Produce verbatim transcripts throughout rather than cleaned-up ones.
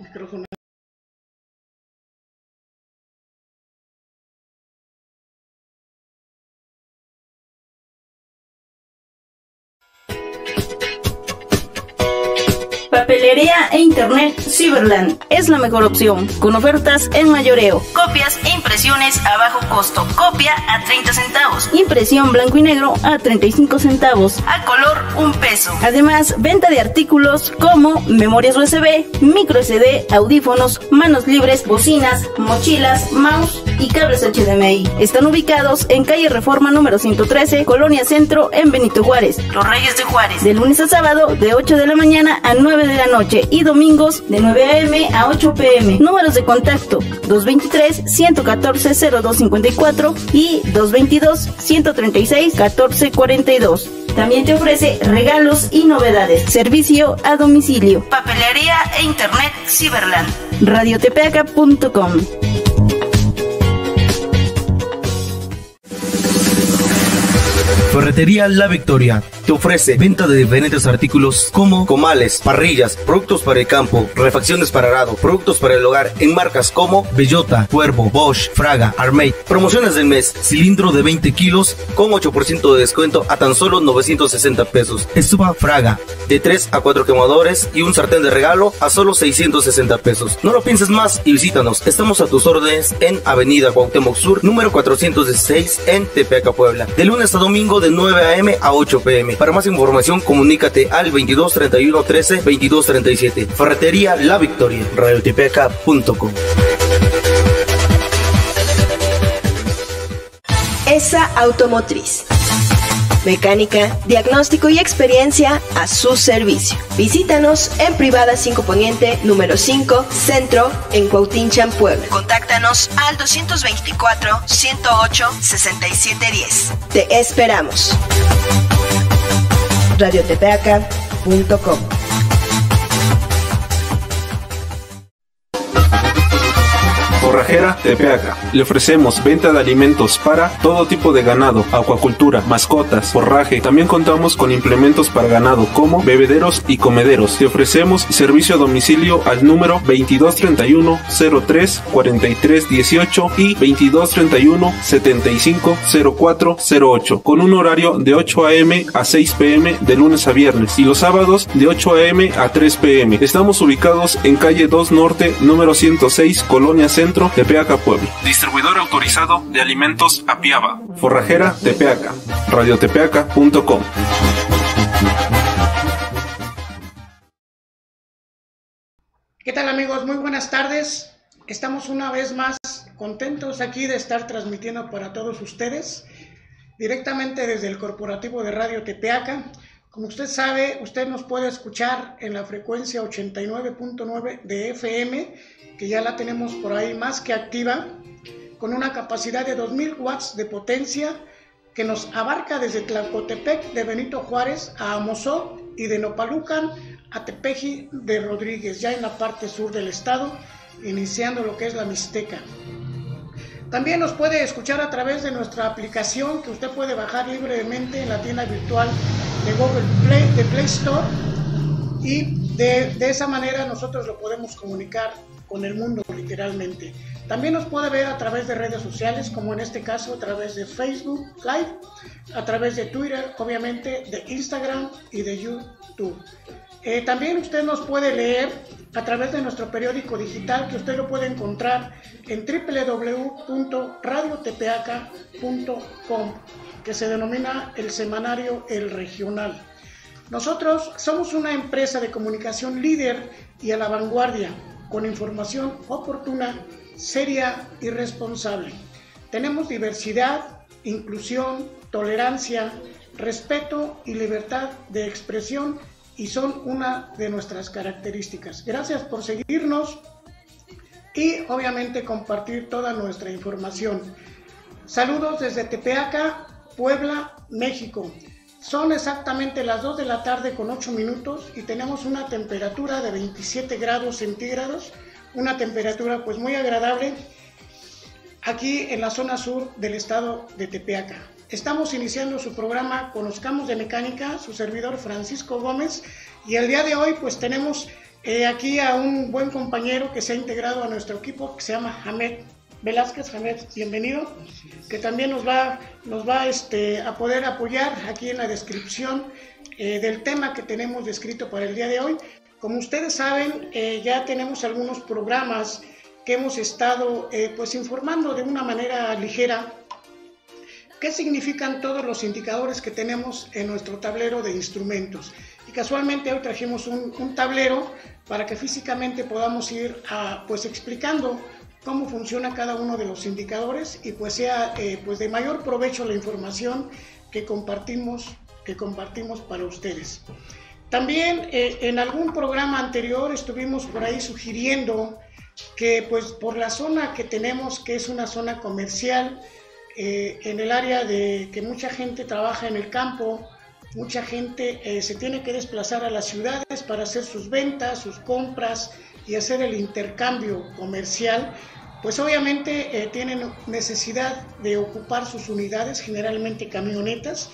Micrófono. Papelería e Internet, Cyberland es la mejor opción, con ofertas en mayoreo, copias e impresiones a bajo costo, copia a treinta centavos, impresión blanco y negro a treinta y cinco centavos, a color un peso. Además, venta de artículos como memorias U S B, micro S D, audífonos, manos libres, bocinas, mochilas, mouse y cables H D M I. Están ubicados en calle Reforma número ciento trece, Colonia Centro, en Benito Juárez, Los Reyes de Juárez, de lunes a sábado de ocho de la mañana a nueve de la noche y domingos de nueve a eme a ocho pe eme. Números de contacto dos dos tres, uno uno cuatro, cero dos cinco cuatro y dos dos dos, uno tres seis, uno cuatro cuatro dos. También te ofrece regalos y novedades. Servicio a domicilio. Papelería e Internet Cyberland. radio tepeaca punto com. Ferretería La Victoria te ofrece venta de diferentes artículos como comales, parrillas, productos para el campo, refacciones para arado, productos para el hogar en marcas como Bellota, Cuervo, Bosch, Fraga, Armate. Promociones del mes, cilindro de veinte kilos con ocho por ciento de descuento a tan solo novecientos sesenta pesos. Estufa Fraga de tres a cuatro quemadores y un sartén de regalo a solo seiscientos sesenta pesos. No lo pienses más y visítanos. Estamos a tus órdenes en Avenida Cuauhtémoc Sur, número cuatrocientos dieciséis en Tepeaca, Puebla. De lunes a domingo de nueve a eme a ocho pe eme. Para más información, comunícate al veintidós treinta y uno trece veintidós treinta y siete. Ferretería La Victoria, radio tepeaca punto com. Esa Automotriz. Mecánica, diagnóstico y experiencia a su servicio. Visítanos en Privada cinco Poniente, número cinco, Centro, en Cuauhtinchan, Puebla. Contáctanos al doscientos veinticuatro, ciento ocho, sesenta y siete diez. Te esperamos. radio tepeaca punto com. Forrajera Tepeaca. Le ofrecemos venta de alimentos para todo tipo de ganado, acuacultura, mascotas, forraje. También contamos con implementos para ganado como bebederos y comederos. Te ofrecemos servicio a domicilio al número veintidós treinta y uno, cero tres, cuarenta y tres dieciocho y veintidós treinta y uno, setenta y cinco, cero cuatro cero ocho con un horario de ocho a eme a seis pe eme de lunes a viernes y los sábados de ocho a eme a tres pe eme. Estamos ubicados en calle dos Norte, número ciento seis, Colonia Centro, Tepeaca, Puebla. Distribuidor autorizado de alimentos Apiaba. Forrajera Tepeaca. radio tepeaca punto com. ¿Qué tal, amigos? Muy buenas tardes. Estamos una vez más contentos aquí de estar transmitiendo para todos ustedes directamente desde el corporativo de Radio Tepeaca. Como usted sabe, usted nos puede escuchar en la frecuencia ochenta y nueve punto nueve de efe eme, que ya la tenemos por ahí más que activa, con una capacidad de dos mil watts de potencia que nos abarca desde Tlancotepec de Benito Juárez a Amozó y de Nopalucan a Tepeji de Rodríguez, ya en la parte sur del estado, iniciando lo que es la Mixteca. También nos puede escuchar a través de nuestra aplicación que usted puede bajar libremente en la tienda virtual de Google Play, de Play Store, y de, de esa manera nosotros lo podemos comunicar con el mundo, literalmente. También nos puede ver a través de redes sociales, como en este caso a través de Facebook Live, a través de Twitter, obviamente, de Instagram y de YouTube. Eh, también usted nos puede leer a través de nuestro periódico digital, que usted lo puede encontrar en doble u doble u doble u punto radio tepeaca punto com, que se denomina El Semanario El Regional. Nosotros somos una empresa de comunicación líder y a la vanguardia, con información oportuna, seria y responsable. Tenemos diversidad, inclusión, tolerancia, respeto y libertad de expresión y son una de nuestras características. Gracias por seguirnos y obviamente compartir toda nuestra información. Saludos desde Tepeaca, Puebla, México. Son exactamente las dos de la tarde con ocho minutos y tenemos una temperatura de veintisiete grados centígrados, una temperatura pues muy agradable aquí en la zona sur del estado de Tepeaca. Estamos iniciando su programa Conozcamos de Mecánica, su servidor Francisco Gómez, y el día de hoy pues tenemos eh, aquí a un buen compañero que se ha integrado a nuestro equipo, que se llama Hamed Velázquez. Hamed, bienvenido, que también nos va, nos va este, a poder apoyar aquí en la descripción eh, del tema que tenemos descrito para el día de hoy. Como ustedes saben, eh, ya tenemos algunos programas que hemos estado eh, pues informando de una manera ligera qué significan todos los indicadores que tenemos en nuestro tablero de instrumentos. Y casualmente hoy trajimos un, un tablero para que físicamente podamos ir a, pues explicando cómo funciona cada uno de los indicadores y pues sea eh, pues de mayor provecho la información que compartimos, que compartimos para ustedes. También eh, en algún programa anterior estuvimos por ahí sugiriendo que pues por la zona que tenemos, que es una zona comercial, eh, en el área de que mucha gente trabaja en el campo, mucha gente eh, se tiene que desplazar a las ciudades para hacer sus ventas, sus compras y hacer el intercambio comercial, pues obviamente eh, tienen necesidad de ocupar sus unidades, generalmente camionetas,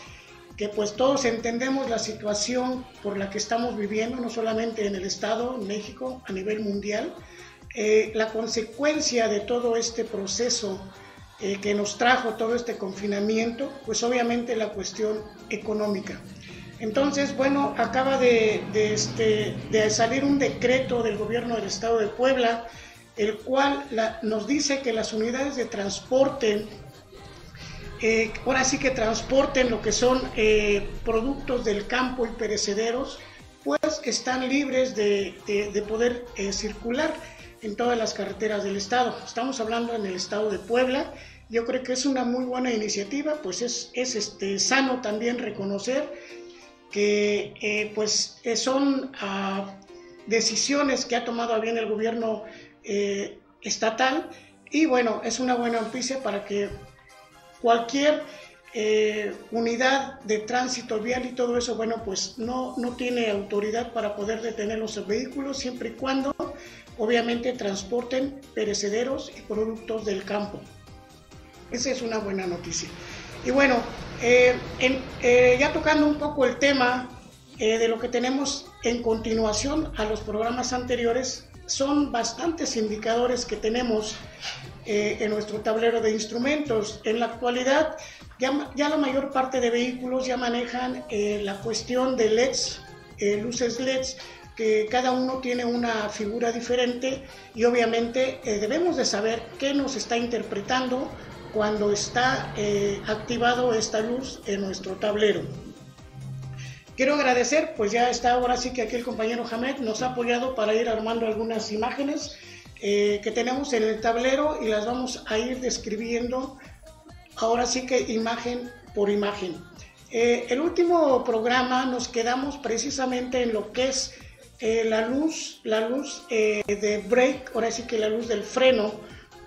que pues todos entendemos la situación por la que estamos viviendo, no solamente en el Estado, en México, a nivel mundial. Eh, la consecuencia de todo este proceso eh, que nos trajo todo este confinamiento, pues obviamente la cuestión económica. Entonces, bueno, acaba de, de, este, de salir un decreto del gobierno del Estado de Puebla, el cual la, nos dice que las unidades de transporte, eh, ahora sí que transporten lo que son eh, productos del campo y perecederos, pues están libres de, de, de poder eh, circular en todas las carreteras del estado. Estamos hablando en el estado de Puebla. Yo creo que es una muy buena iniciativa, pues es, es este, sano también reconocer que eh, pues son ah, decisiones que ha tomado a bien el gobierno eh, estatal, y bueno, es una buena noticia para que cualquier eh, unidad de tránsito vial y todo eso, bueno, pues no, no tiene autoridad para poder detener los vehículos siempre y cuando obviamente transporten perecederos y productos del campo. Esa es una buena noticia. Y bueno, eh, en, eh, ya tocando un poco el tema eh, de lo que tenemos en continuación a los programas anteriores, son bastantes indicadores que tenemos eh, en nuestro tablero de instrumentos. En la actualidad, ya, ya la mayor parte de vehículos ya manejan eh, la cuestión de L E Ds, eh, luces L E Ds, que cada uno tiene una figura diferente, y obviamente eh, debemos de saber qué nos está interpretando cuando está eh, activado esta luz en nuestro tablero. Quiero agradecer, pues ya está, ahora sí que aquí el compañero Hamed nos ha apoyado para ir armando algunas imágenes eh, que tenemos en el tablero, y las vamos a ir describiendo ahora sí que imagen por imagen. Eh, el último programa nos quedamos precisamente en lo que es Eh, la luz, la luz eh, de brake, ahora sí que la luz del freno,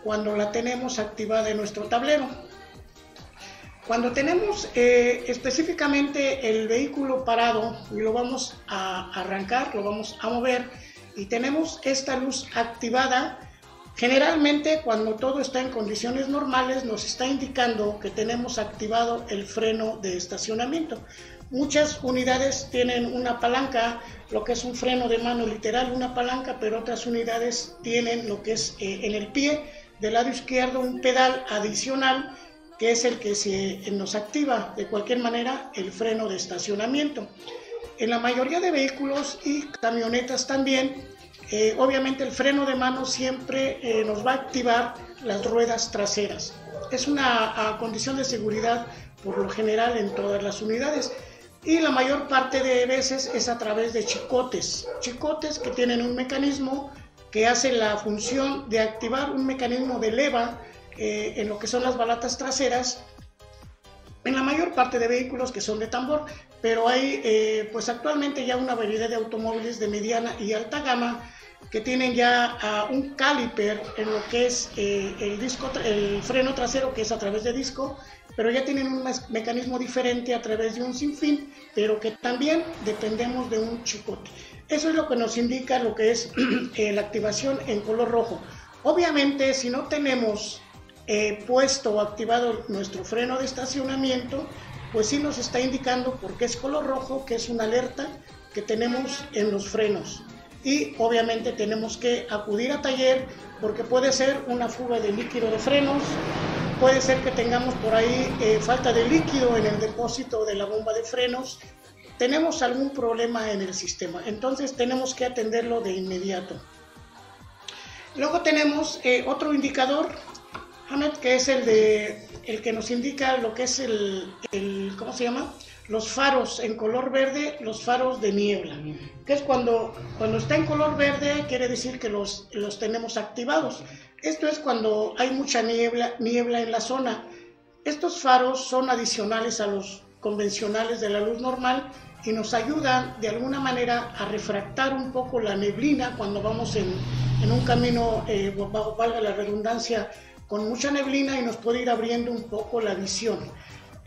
cuando la tenemos activada en nuestro tablero. Cuando tenemos eh, específicamente el vehículo parado y lo vamos a arrancar, lo vamos a mover y tenemos esta luz activada, generalmente cuando todo está en condiciones normales nos está indicando que tenemos activado el freno de estacionamiento. Muchas unidades tienen una palanca, lo que es un freno de mano literal, una palanca, pero otras unidades tienen lo que es eh, en el pie del lado izquierdo un pedal adicional que es el que se, nos activa de cualquier manera el freno de estacionamiento. En la mayoría de vehículos y camionetas también, eh, obviamente el freno de mano siempre eh, nos va a activar las ruedas traseras. Es una a, condición de seguridad por lo general en todas las unidades. Y la mayor parte de veces es a través de chicotes, chicotes que tienen un mecanismo que hace la función de activar un mecanismo de leva eh, en lo que son las balatas traseras, en la mayor parte de vehículos que son de tambor, pero hay eh, pues actualmente ya una variedad de automóviles de mediana y alta gama que tienen ya uh, un caliper en lo que es eh, el, disco, el freno trasero, que es a través de disco, pero ya tienen un mecanismo diferente a través de un sinfín, pero que también dependemos de un chicote. Eso es lo que nos indica lo que es eh, la activación en color rojo. Obviamente, si no tenemos eh, puesto o activado nuestro freno de estacionamiento, pues sí nos está indicando, porque es color rojo, que es una alerta que tenemos en los frenos. y obviamente tenemos que acudir a taller porque puede ser una fuga de líquido de frenos, puede ser que tengamos por ahí eh, falta de líquido en el depósito de la bomba de frenos, tenemos algún problema en el sistema, entonces tenemos que atenderlo de inmediato. Luego tenemos eh, otro indicador, Hamed, que es el, de, el que nos indica lo que es el, el, ¿cómo se llama? Los faros en color verde, los faros de niebla, que es cuando, cuando está en color verde quiere decir que los, los tenemos activados. Esto es cuando hay mucha niebla, niebla en la zona. Estos faros son adicionales a los convencionales de la luz normal y nos ayudan de alguna manera a refractar un poco la neblina cuando vamos en, en un camino, eh, valga la redundancia, con mucha neblina y nos puede ir abriendo un poco la visión.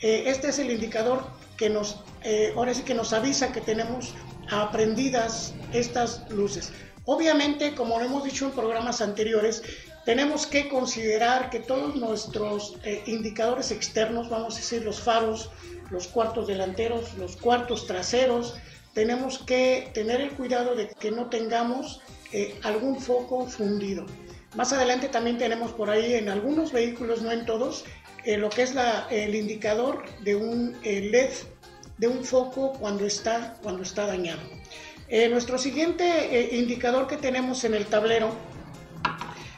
Eh, este es el indicador que nos, eh, ahora sí que nos avisa que tenemos aprendidas estas luces. Obviamente, como lo hemos dicho en programas anteriores, tenemos que considerar que todos nuestros eh, indicadores externos, vamos a decir los faros, los cuartos delanteros, los cuartos traseros, tenemos que tener el cuidado de que no tengamos eh, algún foco fundido. Más adelante también tenemos por ahí en algunos vehículos, no en todos, eh, lo que es la, el indicador de un eh, L E D, de un foco cuando está, cuando está dañado. Eh, nuestro siguiente eh, indicador que tenemos en el tablero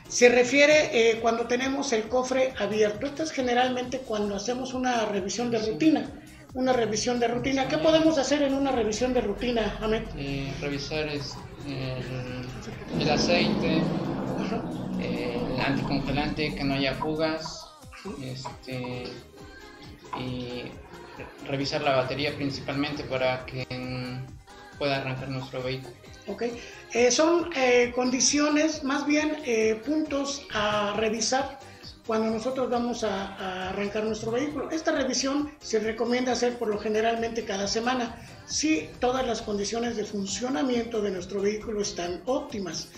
se refiere eh, cuando tenemos el cofre abierto. Esto es generalmente cuando hacemos una revisión de rutina. Una revisión de rutina. ¿Qué eh, podemos hacer en una revisión de rutina, Hamed? Eh, revisar es, eh, el aceite, eh, el anticongelante, que no haya fugas, este, y revisar la batería principalmente para que pueda arrancar nuestro vehículo. Ok, eh, son eh, condiciones, más bien eh, puntos a revisar cuando nosotros vamos a, a arrancar nuestro vehículo. Esta revisión se recomienda hacer por lo generalmente cada semana, si todas las condiciones de funcionamiento de nuestro vehículo están óptimas.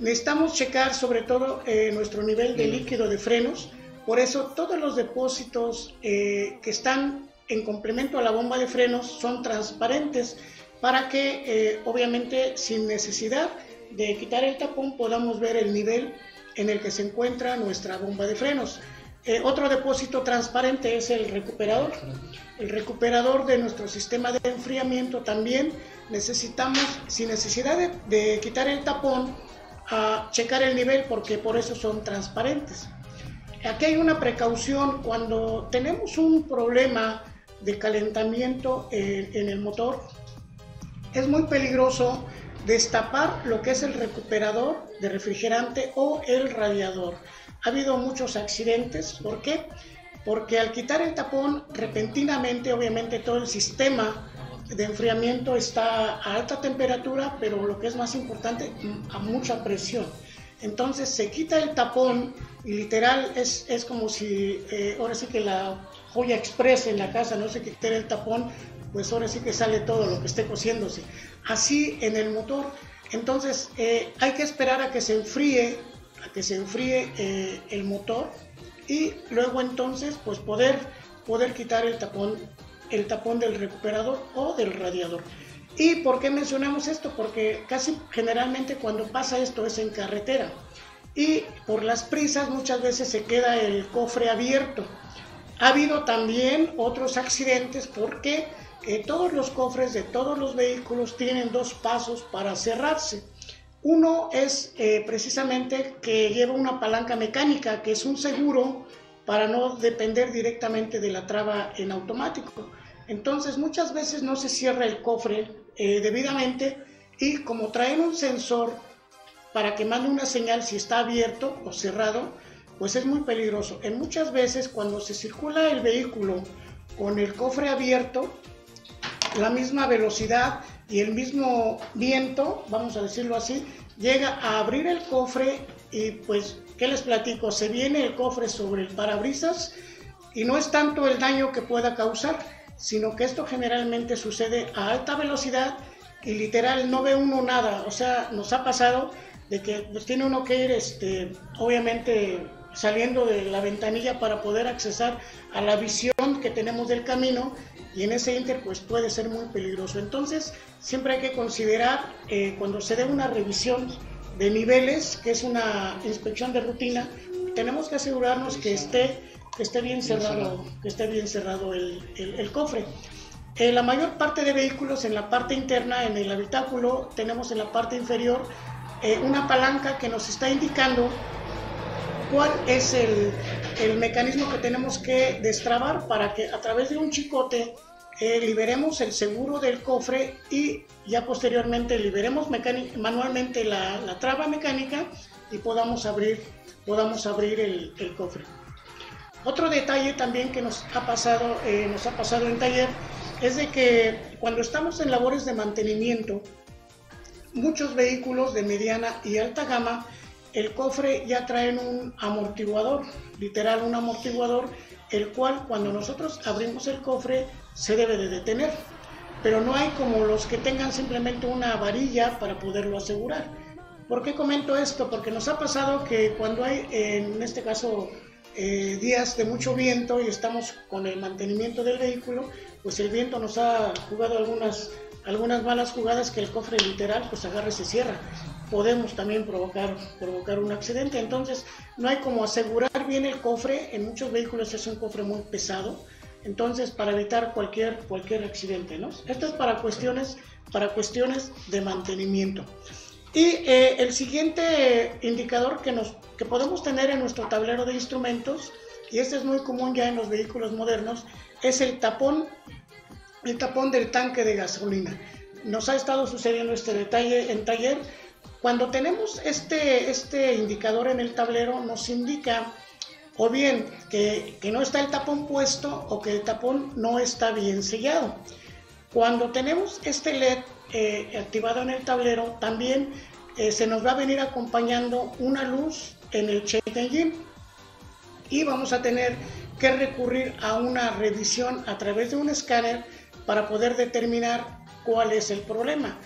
Necesitamos checar sobre todo eh, nuestro nivel de líquido de frenos, por eso todos los depósitos eh, que están en complemento a la bomba de frenos son transparentes, para que eh, obviamente sin necesidad de quitar el tapón podamos ver el nivel en el que se encuentra nuestra bomba de frenos. Eh, otro depósito transparente es el recuperador. El recuperador de nuestro sistema de enfriamiento también necesitamos, sin necesidad de, de quitar el tapón, a checar el nivel porque por eso son transparentes. Aquí hay una precaución cuando tenemos un problema de calentamiento en, en el motor. Es muy peligroso destapar lo que es el recuperador de refrigerante o el radiador. Ha habido muchos accidentes. ¿Por qué? Porque al quitar el tapón, repentinamente, obviamente, todo el sistema de enfriamiento está a alta temperatura, pero lo que es más importante, a mucha presión. Entonces se quita el tapón y literal es, es como si, eh, ahora sí que la joya express en la casa, no se quita el tapón, pues ahora sí que sale todo lo que esté cociéndose, así en el motor. Entonces eh, hay que esperar a que se enfríe, a que se enfríe eh, el motor y luego entonces pues poder, poder quitar el tapón, el tapón del recuperador o del radiador. ¿Y por qué mencionamos esto? Porque casi generalmente cuando pasa esto es en carretera y por las prisas muchas veces se queda el cofre abierto. Ha habido también otros accidentes porque Eh, todos los cofres de todos los vehículos tienen dos pasos para cerrarse. Uno es eh, precisamente que lleva una palanca mecánica, que es un seguro para no depender directamente de la traba en automático. Entonces muchas veces no se cierra el cofre eh, debidamente y como traen un sensor para que mande una señal si está abierto o cerrado, pues es muy peligroso. En muchas veces cuando se circula el vehículo con el cofre abierto, la misma velocidad y el mismo viento, vamos a decirlo así, llega a abrir el cofre y pues, ¿qué les platico? Se viene el cofre sobre el parabrisas y no es tanto el daño que pueda causar, sino que esto generalmente sucede a alta velocidad y literal no ve uno nada. O sea, nos ha pasado de que pues, tiene uno que ir, este, obviamente, saliendo de la ventanilla para poder accesar a la visión que tenemos del camino, y en ese ínter pues puede ser muy peligroso. Entonces siempre hay que considerar eh, cuando se dé una revisión de niveles, que es una inspección de rutina, tenemos que asegurarnos que esté, que esté bien cerrado, que esté bien cerrado el, el, el cofre. Eh, la mayor parte de vehículos en la parte interna, en el habitáculo, tenemos en la parte inferior eh, una palanca que nos está indicando cuál es el, el mecanismo que tenemos que destrabar para que a través de un chicote eh, liberemos el seguro del cofre y ya posteriormente liberemos manualmente la, la traba mecánica y podamos abrir, podamos abrir el, el cofre. Otro detalle también que nos ha pasado, eh, nos ha pasado en taller, es de que cuando estamos en labores de mantenimiento, muchos vehículos de mediana y alta gama, el cofre ya traen un amortiguador, literal un amortiguador, el cual cuando nosotros abrimos el cofre se debe de detener, pero no hay como los que tengan simplemente una varilla para poderlo asegurar. ¿Por qué comento esto? Porque nos ha pasado que cuando hay, en este caso, eh, días de mucho viento y estamos con el mantenimiento del vehículo, pues el viento nos ha jugado algunas, algunas malas jugadas que el cofre literal pues agarra y se cierra. Podemos también provocar, provocar un accidente. Entonces no hay como asegurar bien el cofre. En muchos vehículos es un cofre muy pesado, entonces para evitar cualquier, cualquier accidente, ¿no? Esto es para cuestiones, para cuestiones de mantenimiento. Y eh, el siguiente indicador que, nos, que podemos tener en nuestro tablero de instrumentos, y este es muy común ya en los vehículos modernos, es el tapón el tapón del tanque de gasolina. Nos ha estado sucediendo este detalle en taller. Cuando tenemos este, este indicador en el tablero, nos indica o bien que, que no está el tapón puesto o que el tapón no está bien sellado. Cuando tenemos este L E D eh, activado en el tablero, también eh, se nos va a venir acompañando una luz en el check engine y vamos a tener que recurrir a una revisión a través de un escáner para poder determinar cuál es el problema.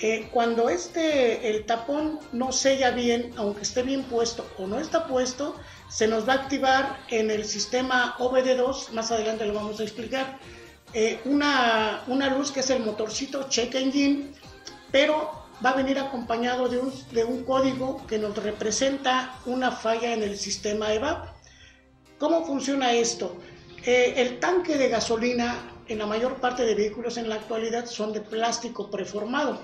Eh, cuando este, el tapón no sella bien, aunque esté bien puesto o no está puesto, se nos va a activar en el sistema O B D dos, más adelante lo vamos a explicar, eh, una, una luz que es el motorcito check engine, pero va a venir acompañado de un, de un código que nos representa una falla en el sistema E V A P. ¿Cómo funciona esto? Eh, el tanque de gasolina en la mayor parte de vehículos en la actualidad son de plástico preformado,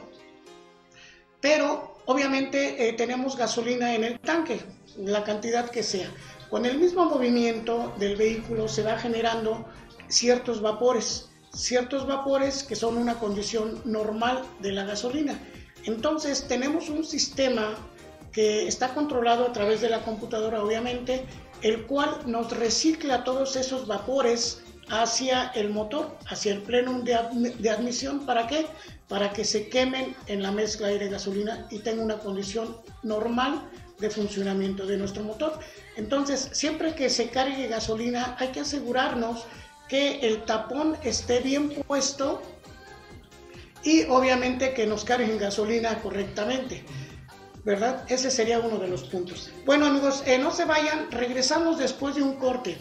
pero obviamente eh, tenemos gasolina en el tanque, la cantidad que sea. Con el mismo movimiento del vehículo se va generando ciertos vapores, ciertos vapores que son una condición normal de la gasolina. Entonces tenemos un sistema que está controlado a través de la computadora, obviamente, el cual nos recicla todos esos vapores hacia el motor, hacia el plenum de, de admisión. ¿Para qué? Para que se quemen en la mezcla aire-gasolina y tenga una condición normal de funcionamiento de nuestro motor. Entonces, siempre que se cargue gasolina, hay que asegurarnos que el tapón esté bien puesto y obviamente que nos carguen gasolina correctamente, ¿verdad? Ese sería uno de los puntos. Bueno, amigos, eh, no se vayan, regresamos después de un corte.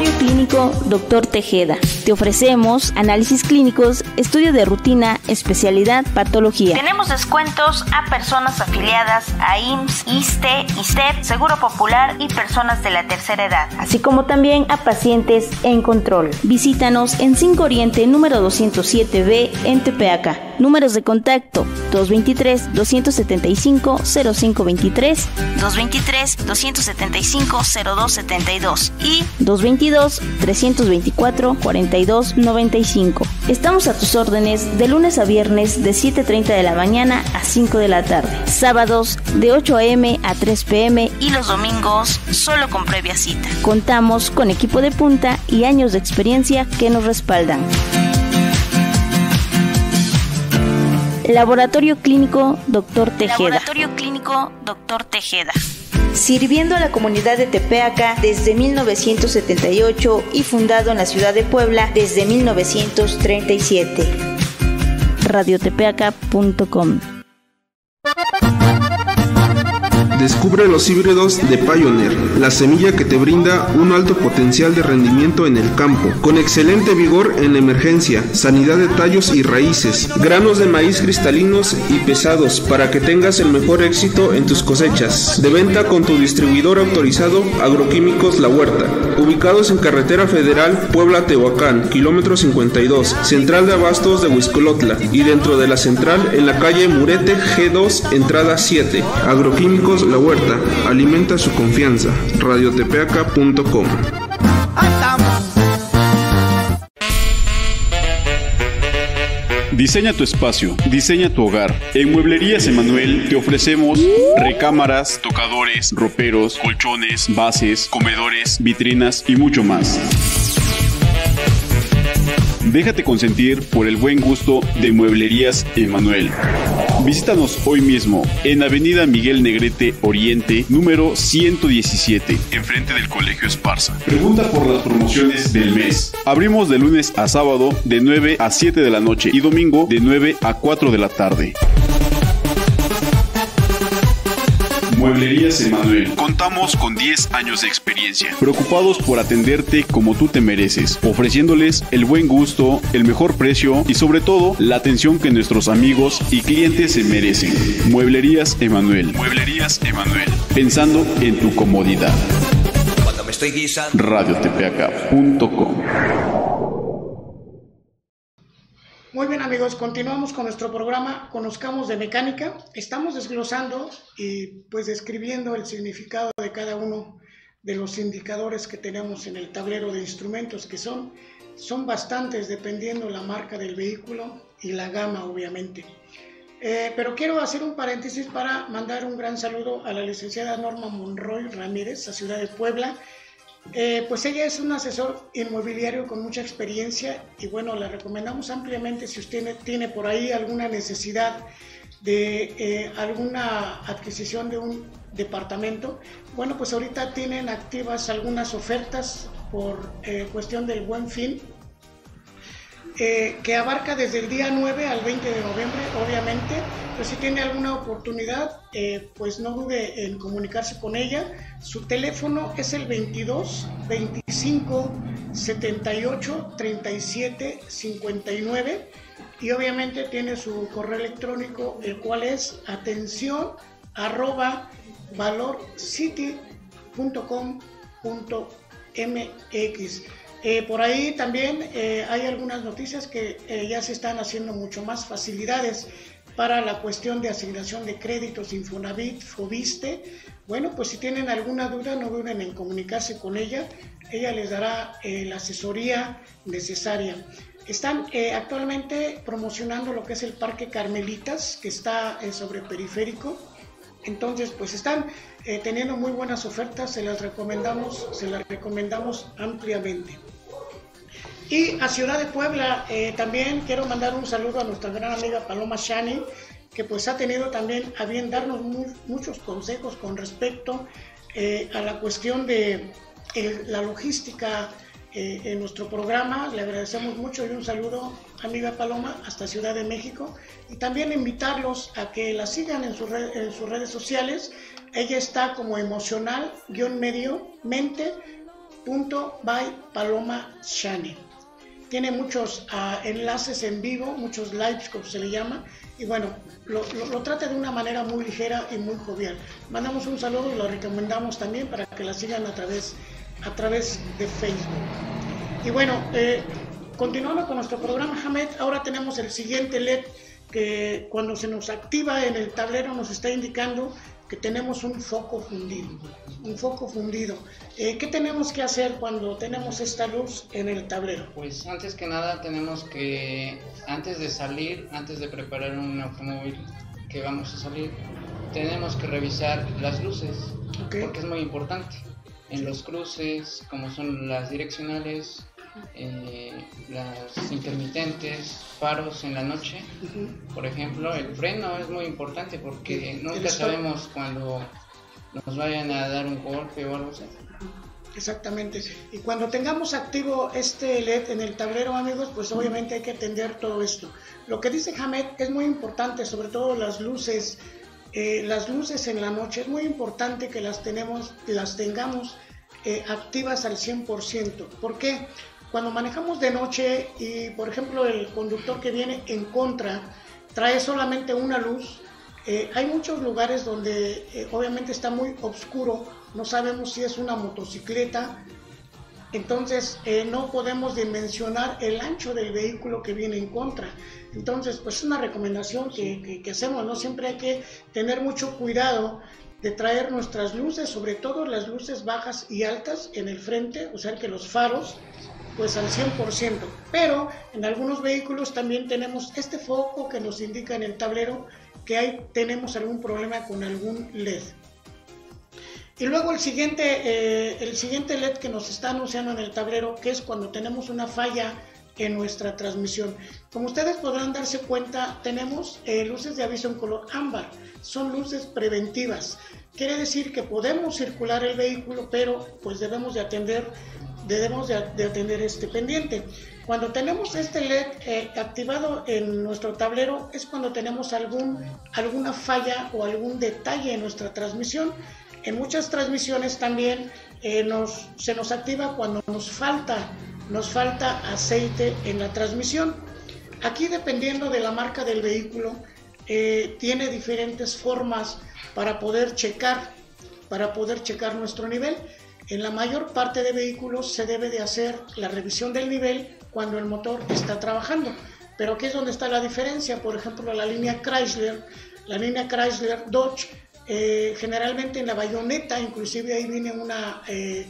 Laboratorio Clínico Doctor Tejeda. Te ofrecemos análisis clínicos, estudio de rutina, especialidad, patología. Tenemos descuentos a personas afiliadas a I M S S, I S T E, I S T E P, Seguro Popular y personas de la tercera edad, así como también a pacientes en control. Visítanos en cinco Oriente, número doscientos siete B, en Tepeaca. Números de contacto: dos veintitrés, dos setenta y cinco, cero cinco veintitrés, dos veintitrés, dos setenta y cinco, cero dos setenta y dos y dos veintidós, trescientos veinticuatro, cuarenta y dos noventa y cinco. Estamos a tus órdenes de lunes a viernes de siete treinta de la mañana a cinco de la tarde, sábados de ocho a eme a tres pe eme y los domingos solo con previa cita. Contamos con equipo de punta y años de experiencia que nos respaldan. Laboratorio Clínico Doctor Tejeda. Laboratorio Clínico Doctor Tejeda. Sirviendo a la comunidad de Tepeaca desde mil novecientos setenta y ocho y fundado en la ciudad de Puebla desde mil novecientos treinta y siete. radio tepeaca punto com. Descubre los híbridos de Pioneer, la semilla que te brinda un alto potencial de rendimiento en el campo, con excelente vigor en la emergencia, sanidad de tallos y raíces, granos de maíz cristalinos y pesados para que tengas el mejor éxito en tus cosechas. De venta con tu distribuidor autorizado Agroquímicos La Huerta, ubicados en Carretera Federal Puebla-Tehuacán, kilómetro cincuenta y dos, Central de Abastos de Huixcolotla y dentro de la central en la calle Murete G dos, entrada siete. Agroquímicos La Huerta, alimenta su confianza. radio tepeaca punto com. Diseña tu espacio, diseña tu hogar. En Mueblerías Emanuel te ofrecemos recámaras, tocadores, roperos, colchones, bases, comedores, vitrinas y mucho más. Déjate consentir por el buen gusto de Mueblerías Emanuel. Visítanos hoy mismo en Avenida Miguel Negrete Oriente, número ciento diecisiete, enfrente del Colegio Esparza. Pregunta por las promociones del mes. Abrimos de lunes a sábado de nueve a siete de la noche y domingo de nueve a cuatro de la tarde. Mueblerías Emanuel. Contamos con diez años de experiencia, preocupados por atenderte como tú te mereces, ofreciéndoles el buen gusto, el mejor precio y sobre todo la atención que nuestros amigos y clientes se merecen. Mueblerías Emanuel. Mueblerías Emanuel. Pensando en tu comodidad. Cuando me estoy guisando. radio tepeaca punto com. Muy bien, amigos, continuamos con nuestro programa Conozcamos de Mecánica. Estamos desglosando y pues describiendo el significado de cada uno de los indicadores que tenemos en el tablero de instrumentos, que son, son bastantes dependiendo la marca del vehículo y la gama, obviamente. Eh, pero quiero hacer un paréntesis para mandar un gran saludo a la licenciada Norma Monroy Ramírez, a Ciudad de Puebla. Eh, pues ella es un asesor inmobiliario con mucha experiencia y bueno, la recomendamos ampliamente si usted tiene por ahí alguna necesidad de eh, alguna adquisición de un departamento. Bueno, pues ahorita tienen activas algunas ofertas por eh, cuestión del Buen Fin, eh, que abarca desde el día nueve al veinte de noviembre, obviamente. Pero si tiene alguna oportunidad, eh, pues no dude en comunicarse con ella. Su teléfono es el veintidós, veinticinco, setenta y ocho, treinta y siete, cincuenta y nueve y obviamente tiene su correo electrónico, el cual es atención arroba valorcity punto com punto mx. Eh, por ahí también eh, hay algunas noticias que eh, ya se están haciendo mucho más facilidades para la cuestión de asignación de créditos Infonavit, Fobiste. Bueno, pues si tienen alguna duda, no duden en comunicarse con ella. Ella les dará eh, la asesoría necesaria. Están eh, actualmente promocionando lo que es el Parque Carmelitas, que está eh, sobre Periférico. Entonces, pues están eh, teniendo muy buenas ofertas. Se las recomendamos, se las recomendamos ampliamente. Y a Ciudad de Puebla eh, también quiero mandar un saludo a nuestra gran amiga Paloma Shani, que pues ha tenido también a bien darnos muy, muchos consejos con respecto eh, a la cuestión de eh, la logística eh, en nuestro programa. Le agradecemos mucho y un saludo, amiga Paloma, hasta Ciudad de México. Y también invitarlos a que la sigan en, su red, en sus redes sociales. Ella está como emocional guión medio mente punto by Paloma Shani. Tiene muchos uh, enlaces en vivo, muchos lives, como se le llama, y bueno, lo, lo, lo trata de una manera muy ligera y muy jovial. Mandamos un saludo y lo recomendamos también para que la sigan a través, a través de Facebook. Y bueno, eh, continuando con nuestro programa, Hamed, ahora tenemos el siguiente L E D que cuando se nos activa en el tablero nos está indicando que tenemos un foco fundido, un foco fundido. Eh, ¿Qué tenemos que hacer cuando tenemos esta luz en el tablero? Pues antes que nada tenemos que, antes de salir, antes de preparar un automóvil que vamos a salir, tenemos que revisar las luces, okay, porque es muy importante. En los cruces, como son las direccionales, eh, las intermitentes, faros en la noche, uh-huh, por ejemplo, el freno es muy importante porque nunca sabemos cuando nos vayan a dar un golpe o algo así. Exactamente. Y cuando tengamos activo este L E D en el tablero, amigos, pues obviamente hay que atender todo esto. Lo que dice Hamed es muy importante, sobre todo las luces, eh, las luces en la noche. Es muy importante que las, tenemos, las tengamos eh, activas al cien por ciento. ¿Por qué? Cuando manejamos de noche y, por ejemplo, el conductor que viene en contra trae solamente una luz, eh, hay muchos lugares donde eh, obviamente está muy oscuro, no sabemos si es una motocicleta, entonces eh, no podemos dimensionar el ancho del vehículo que viene en contra. Entonces, pues es una recomendación que, que, que hacemos, ¿no? Siempre hay que tener mucho cuidado de traer nuestras luces, sobre todo las luces bajas y altas en el frente, o sea que los faros, pues al cien por ciento, pero en algunos vehículos también tenemos este foco que nos indica en el tablero que hay, tenemos algún problema con algún L E D. Y luego el siguiente, eh, el siguiente L E D que nos está anunciando en el tablero, que es cuando tenemos una falla en nuestra transmisión. Como ustedes podrán darse cuenta, tenemos eh, luces de aviso en color ámbar, son luces preventivas. Quiere decir que podemos circular el vehículo, pero pues debemos de atender debemos de atender este pendiente. Cuando tenemos este L E D eh, activado en nuestro tablero es cuando tenemos algún, alguna falla o algún detalle en nuestra transmisión. En muchas transmisiones también eh, nos, se nos activa cuando nos falta, nos falta aceite en la transmisión. Aquí, dependiendo de la marca del vehículo, eh, tiene diferentes formas para poder checar, para poder checar nuestro nivel. En la mayor parte de vehículos se debe de hacer la revisión del nivel cuando el motor está trabajando. Pero aquí es donde está la diferencia. Por ejemplo, la línea Chrysler, la línea Chrysler Dodge, eh, generalmente en la bayoneta, inclusive ahí viene una, eh,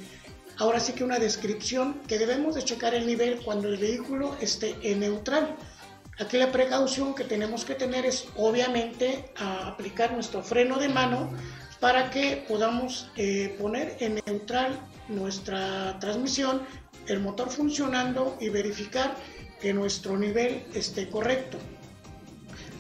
ahora sí que una descripción que debemos de checar el nivel cuando el vehículo esté en neutral. Aquí la precaución que tenemos que tener es obviamente a aplicar nuestro freno de mano para que podamos eh, poner en neutral nuestra transmisión, el motor funcionando y verificar que nuestro nivel esté correcto.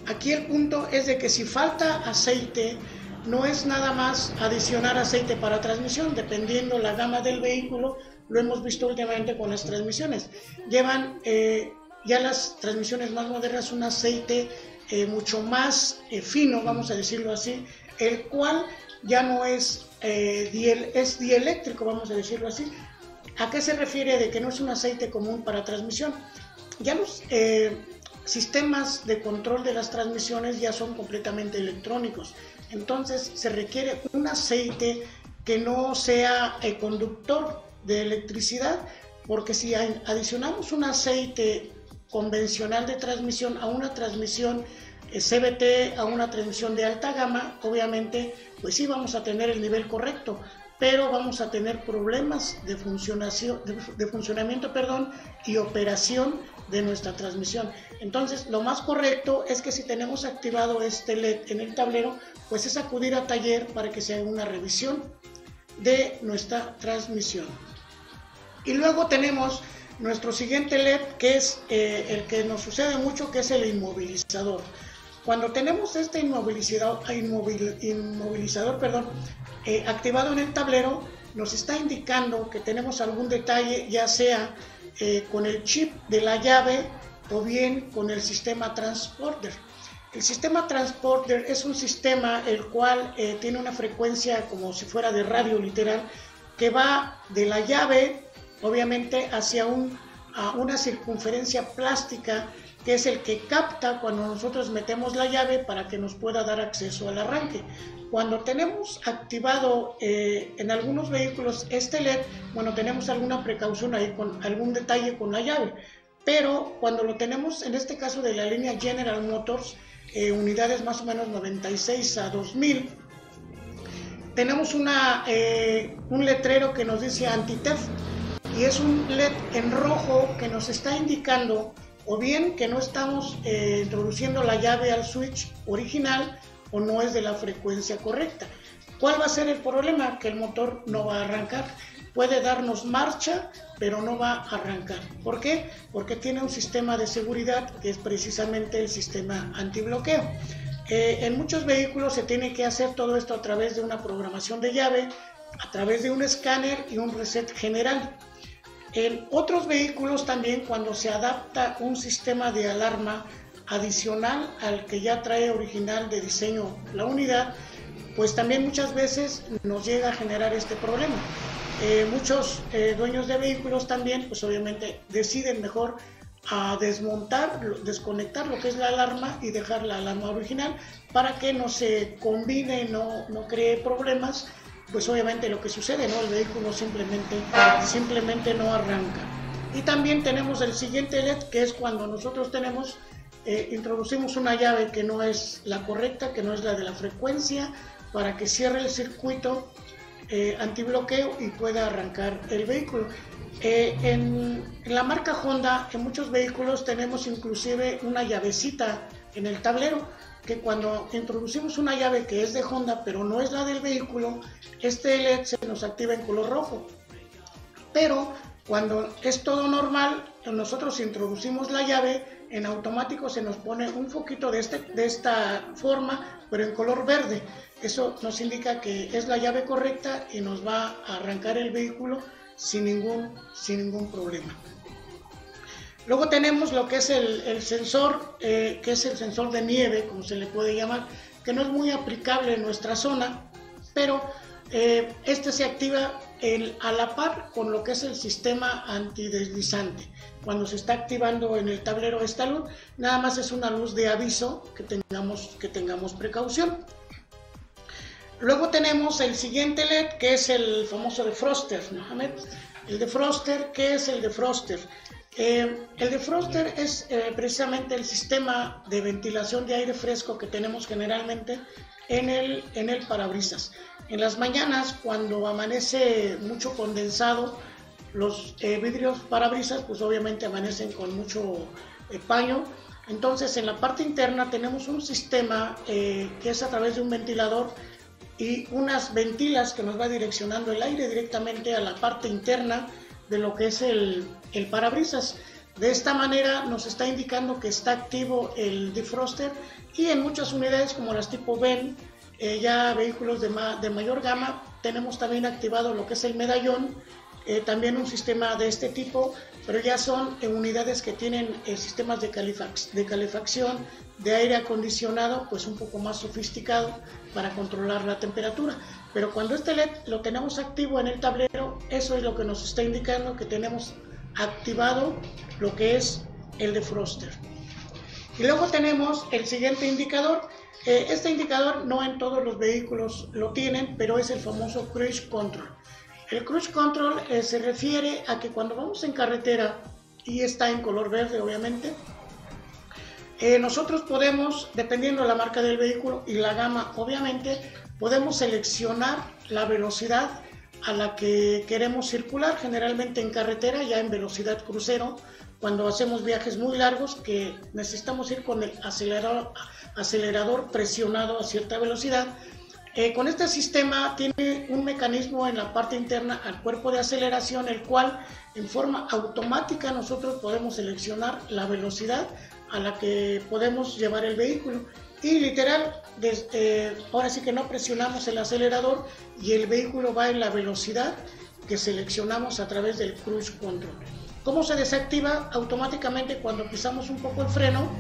Aquí el punto es de que si falta aceite, no es nada más adicionar aceite para transmisión, dependiendo la gama del vehículo, lo hemos visto últimamente con las transmisiones. Llevan eh, ya las transmisiones más modernas un aceite eh, mucho más eh, fino, vamos a decirlo así, el cual ya no es, eh, diel, es dieléctrico, vamos a decirlo así. ¿A qué se refiere de que no es un aceite común para transmisión? Ya los eh, sistemas de control de las transmisiones ya son completamente electrónicos, entonces se requiere un aceite que no sea eh, conductor de electricidad, porque si adicionamos un aceite convencional de transmisión a una transmisión C B T, a una transmisión de alta gama, obviamente pues sí vamos a tener el nivel correcto, pero vamos a tener problemas de, funcionación, de, de funcionamiento perdón, y operación de nuestra transmisión. Entonces lo más correcto es que si tenemos activado este L E D en el tablero, pues es acudir a taller para que se haga una revisión de nuestra transmisión. Y luego tenemos nuestro siguiente L E D, que es eh, el que nos sucede mucho, que es el inmovilizador. Cuando tenemos este inmovilizador, inmovil, inmovilizador perdón, eh, activado en el tablero, nos está indicando que tenemos algún detalle, ya sea eh, con el chip de la llave o bien con el sistema transporter. El sistema transporter es un sistema el cual eh, tiene una frecuencia como si fuera de radio literal, que va de la llave obviamente hacia un, a una circunferencia plástica, que es el que capta cuando nosotros metemos la llave para que nos pueda dar acceso al arranque. Cuando tenemos activado eh, en algunos vehículos este L E D, bueno, tenemos alguna precaución ahí con algún detalle con la llave, pero cuando lo tenemos en este caso de la línea General Motors, eh, unidades más o menos noventa y seis a dos mil, tenemos una, eh, un letrero que nos dice anti-theft, y es un L E D en rojo que nos está indicando o bien que no estamos eh, introduciendo la llave al switch original o no es de la frecuencia correcta. ¿Cuál va a ser el problema? Que el motor no va a arrancar. Puede darnos marcha, pero no va a arrancar. ¿Por qué? Porque tiene un sistema de seguridad que es precisamente el sistema antibloqueo. Eh, en muchos vehículos se tiene que hacer todo esto a través de una programación de llave, a través de un escáner y un reset general. En otros vehículos también, cuando se adapta un sistema de alarma adicional al que ya trae original de diseño la unidad, pues también muchas veces nos llega a generar este problema. Eh, muchos eh, dueños de vehículos también, pues obviamente deciden mejor a desmontar, desconectar lo que es la alarma y dejar la alarma original para que no se combine, no, no cree problemas. Pues obviamente lo que sucede, ¿no? El vehículo simplemente, simplemente no arranca. Y también tenemos el siguiente L E D, que es cuando nosotros tenemos, eh, introducimos una llave que no es la correcta, que no es la de la frecuencia, para que cierre el circuito eh, antibloqueo y pueda arrancar el vehículo. Eh, en, en la marca Honda, en muchos vehículos tenemos inclusive una llavecita en el tablero, que cuando introducimos una llave que es de Honda pero no es la del vehículo, este L E D se nos activa en color rojo. Pero cuando es todo normal, nosotros introducimos la llave, en automático se nos pone un foquito de, este, de esta forma, pero en color verde. Eso nos indica que es la llave correcta y nos va a arrancar el vehículo sin ningún, sin ningún problema. Luego tenemos lo que es el, el sensor, eh, que es el sensor de nieve, como se le puede llamar, que no es muy aplicable en nuestra zona, pero eh, este se activa el, a la par con lo que es el sistema antideslizante. Cuando se está activando en el tablero esta luz, nada más es una luz de aviso que tengamos, que tengamos precaución. Luego tenemos el siguiente L E D, que es el famoso defroster, ¿no, Hamed? El defroster, ¿qué es el defroster? Eh, el defroster es eh, precisamente el sistema de ventilación de aire fresco que tenemos generalmente en el, en el parabrisas. En las mañanas, cuando amanece mucho condensado, los eh, vidrios parabrisas pues obviamente amanecen con mucho eh, paño. Entonces en la parte interna tenemos un sistema eh, que es a través de un ventilador y unas ventilas que nos va direccionando el aire directamente a la parte interna de lo que es el, el parabrisas. De esta manera nos está indicando que está activo el defroster, y en muchas unidades como las tipo Ben, eh, ya vehículos de, ma, de mayor gama, tenemos también activado lo que es el medallón, eh, también un sistema de este tipo, pero ya son eh, unidades que tienen eh, sistemas de, calefac de calefacción, de aire acondicionado, pues un poco más sofisticado para controlar la temperatura. Pero cuando este L E D lo tenemos activo en el tablero, eso es lo que nos está indicando que tenemos activado lo que es el defroster. Y luego tenemos el siguiente indicador. Eh, este indicador no en todos los vehículos lo tienen, pero es el famoso cruise control. El cruise control eh, se refiere a que cuando vamos en carretera y está en color verde, obviamente, eh, nosotros podemos, dependiendo de la marca del vehículo y la gama, obviamente, podemos seleccionar la velocidad a la que queremos circular, generalmente en carretera, ya en velocidad crucero, cuando hacemos viajes muy largos que necesitamos ir con el acelerador, acelerador presionado a cierta velocidad. Eh, con este sistema tiene un mecanismo en la parte interna al cuerpo de aceleración, el cual en forma automática nosotros podemos seleccionar la velocidad a la que podemos llevar el vehículo. Y literal, desde, eh, ahora sí que no presionamos el acelerador y el vehículo va en la velocidad que seleccionamos a través del cruise control. ¿Cómo se desactiva? Automáticamente cuando pisamos un poco el freno,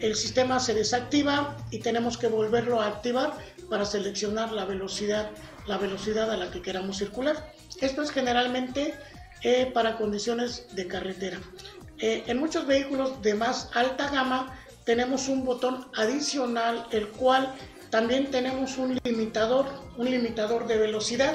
el sistema se desactiva y tenemos que volverlo a activar para seleccionar la velocidad, la velocidad a la que queramos circular. Esto es generalmente eh, para condiciones de carretera. Eh, en muchos vehículos de más alta gama, tenemos un botón adicional, el cual también tenemos un limitador, un limitador de velocidad,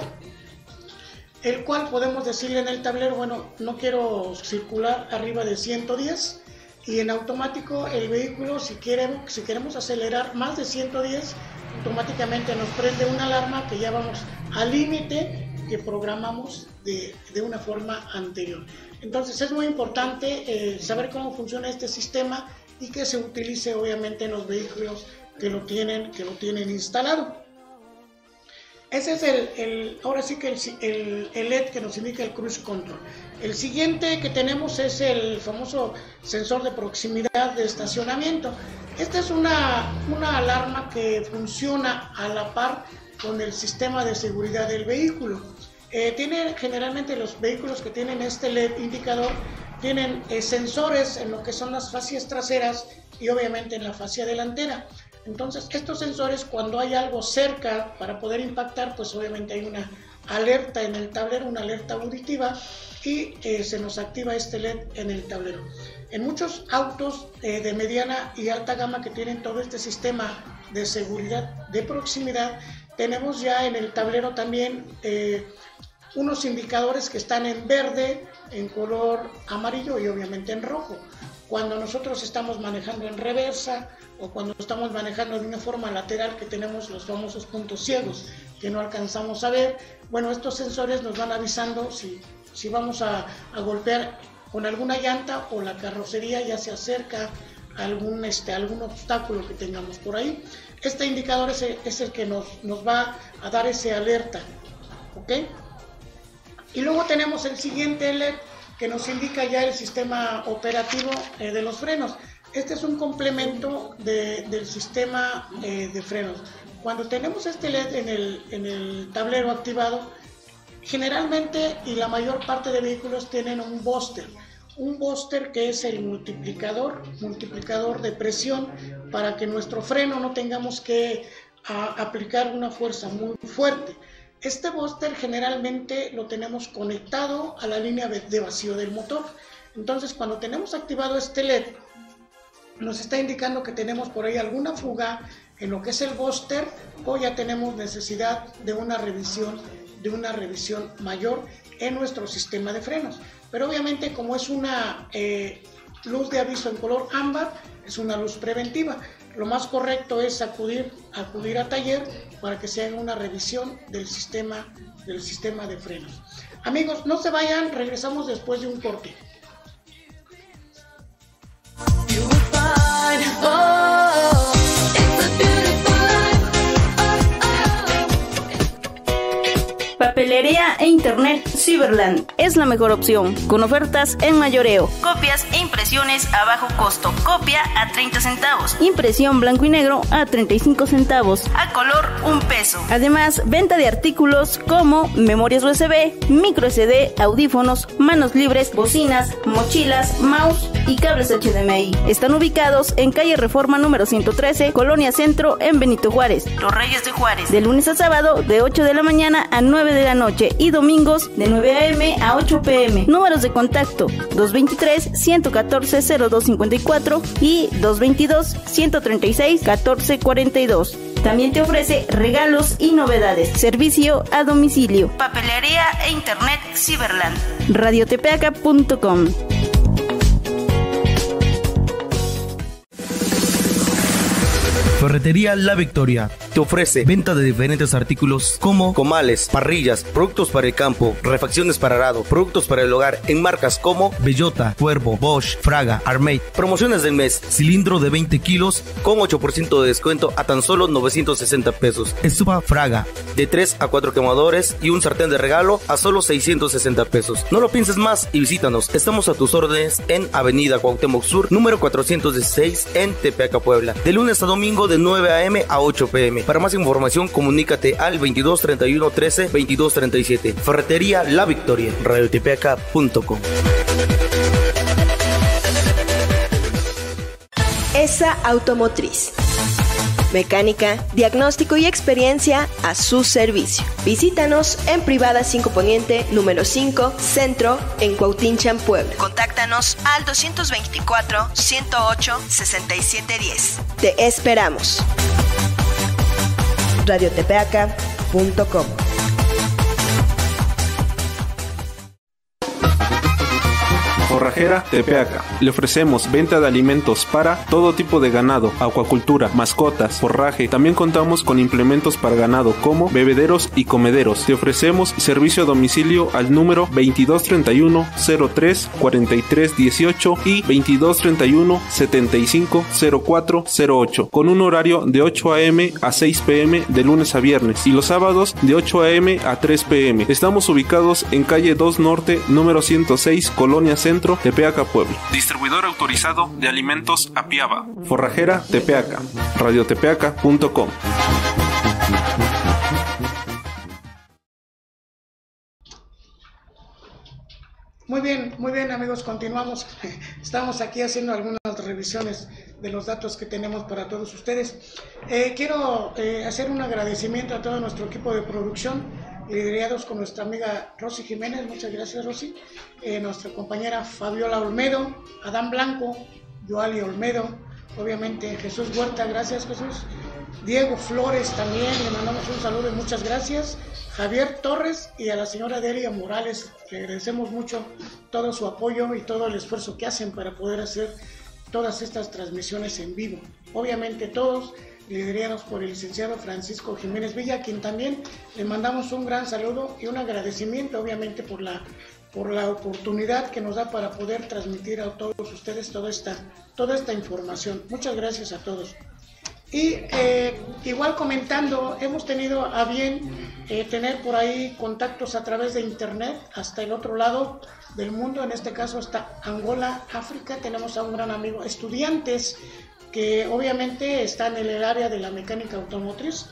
el cual podemos decirle en el tablero, bueno, no quiero circular arriba de ciento diez, y en automático el vehículo, si, quiere, si queremos acelerar más de ciento diez, automáticamente nos prende una alarma que ya vamos al límite que programamos de, de una forma anterior. Entonces es muy importante eh, saber cómo funciona este sistema y que se utilice obviamente en los vehículos que lo tienen, que lo tienen instalado. Ese es el, el ahora sí que el, el, el L E D que nos indica el cruise control. El siguiente que tenemos es el famoso sensor de proximidad de estacionamiento. Esta es una, una alarma que funciona a la par con el sistema de seguridad del vehículo. Eh, tiene, generalmente los vehículos que tienen este L E D indicador tienen eh, sensores en lo que son las fascias traseras y obviamente en la fascia delantera. Entonces estos sensores, cuando hay algo cerca para poder impactar, pues obviamente hay una alerta en el tablero, una alerta auditiva, y eh, se nos activa este L E D en el tablero. En muchos autos eh, de mediana y alta gama que tienen todo este sistema de seguridad de proximidad, tenemos ya en el tablero también eh, unos indicadores que están en verde, en color amarillo y obviamente en rojo. Cuando nosotros estamos manejando en reversa o cuando estamos manejando de una forma lateral, que tenemos los famosos puntos ciegos que no alcanzamos a ver, bueno, estos sensores nos van avisando si, si vamos a, a golpear con alguna llanta o la carrocería ya se acerca a algún, este, algún obstáculo que tengamos por ahí. Este indicador es el, es el que nos, nos va a dar ese alerta, ¿ok? Y luego tenemos el siguiente L E D que nos indica ya el sistema operativo eh, de los frenos. Este es un complemento de, del sistema eh, de frenos. Cuando tenemos este L E D en el, en el tablero activado, generalmente y la mayor parte de vehículos tienen un booster. Un booster que es el multiplicador, multiplicador de presión, para que nuestro freno no tengamos que a, aplicar una fuerza muy fuerte. Este booster generalmente lo tenemos conectado a la línea de vacío del motor. Entonces, cuando tenemos activado este L E D, nos está indicando que tenemos por ahí alguna fuga en lo que es el booster o ya tenemos necesidad de una revisión, de una revisión mayor en nuestro sistema de frenos. Pero obviamente, como es una eh, luz de aviso en color ámbar, es una luz preventiva. Lo más correcto es acudir, acudir a taller para que se haga una revisión del sistema, del sistema de frenos. Amigos, no se vayan, regresamos después de un corte. Papelería e Internet Cyberland es la mejor opción, con ofertas en mayoreo, copias e impresiones a bajo costo, copia a treinta centavos, impresión blanco y negro a treinta y cinco centavos, a color un peso. Además, venta de artículos como memorias U S B, micro S D, audífonos, manos libres, bocinas, mochilas, mouse y cables H D M I. Están ubicados en calle Reforma número ciento trece, Colonia Centro, en Benito Juárez, Los Reyes de Juárez, de lunes a sábado de ocho de la mañana a nueve de la noche y domingos de nueve a eme a ocho pe eme. Números de contacto: dos dos tres, uno uno cuatro, cero dos cinco cuatro y dos dos dos, uno tres seis, uno cuatro cuatro dos. También te ofrece regalos y novedades. Servicio a domicilio. Papelería e Internet Cyberland. radio tepeaca punto com. Ferretería La Victoria te ofrece venta de diferentes artículos como comales, parrillas, productos para el campo, refacciones para arado, productos para el hogar en marcas como Bellota, Cuervo, Bosch, Fraga, Armate. Promociones del mes: cilindro de veinte kilos con ocho por ciento de descuento a tan solo novecientos sesenta pesos. Estufa Fraga de tres a cuatro quemadores y un sartén de regalo a solo seiscientos sesenta pesos. No lo pienses más y visítanos. Estamos a tus órdenes en Avenida Cuauhtémoc Sur, número cuatrocientos dieciséis, en Tepeaca, Puebla, de lunes a domingo de nueve a eme a ocho pe eme. Para más información, comunícate al veintidós, treinta y uno, trece, veintidós, treinta y siete. Ferretería La Victoria. radio tepeaca punto com. Esa Automotriz. Mecánica, diagnóstico y experiencia a su servicio. Visítanos en Privada cinco Poniente, número cinco, Centro, en Cuautinchan, Puebla. Contáctanos al dos dos cuatro, uno cero ocho, seis siete uno cero. Te esperamos. radio tepeaca punto com. Forrajera Tepeaca. Le ofrecemos venta de alimentos para todo tipo de ganado, acuacultura, mascotas, forraje. También contamos con implementos para ganado como bebederos y comederos. Te ofrecemos servicio a domicilio al número veintidós, treinta y uno, cero tres, cuarenta y tres, dieciocho y veintidós, treinta y uno, setenta y cinco, cero cuatro, cero ocho, con un horario de ocho a eme a seis pe eme de lunes a viernes y los sábados de ocho a eme a tres pe eme. Estamos ubicados en calle dos Norte, número ciento seis, Colonia Centro, Tepeaca, Puebla. Distribuidor autorizado de alimentos Apiaba. Forrajera Tepeaca. radio tepeaca punto com. Muy bien, muy bien amigos, continuamos. Estamos aquí haciendo algunas revisiones de los datos que tenemos para todos ustedes. Eh, quiero eh, hacer un agradecimiento a todo nuestro equipo de producción, liderados con nuestra amiga Rosy Jiménez, muchas gracias Rosy, eh, nuestra compañera Fabiola Olmedo, Adán Blanco, Yoaly Olmedo, obviamente Jesús Huerta, gracias Jesús, Diego Flores también, le mandamos un saludo y muchas gracias, Javier Torres y a la señora Delia Morales, que agradecemos mucho todo su apoyo y todo el esfuerzo que hacen para poder hacer todas estas transmisiones en vivo. Obviamente todos liderados por el licenciado Francisco Jiménez Villa, a quien también le mandamos un gran saludo y un agradecimiento obviamente por la, por la oportunidad que nos da para poder transmitir a todos ustedes toda esta, toda esta información. Muchas gracias a todos. Y eh, igual comentando, hemos tenido a bien eh, tener por ahí contactos a través de internet hasta el otro lado del mundo, en este caso hasta Angola, África. Tenemos a un gran amigo, estudiantes que obviamente están en el área de la mecánica automotriz,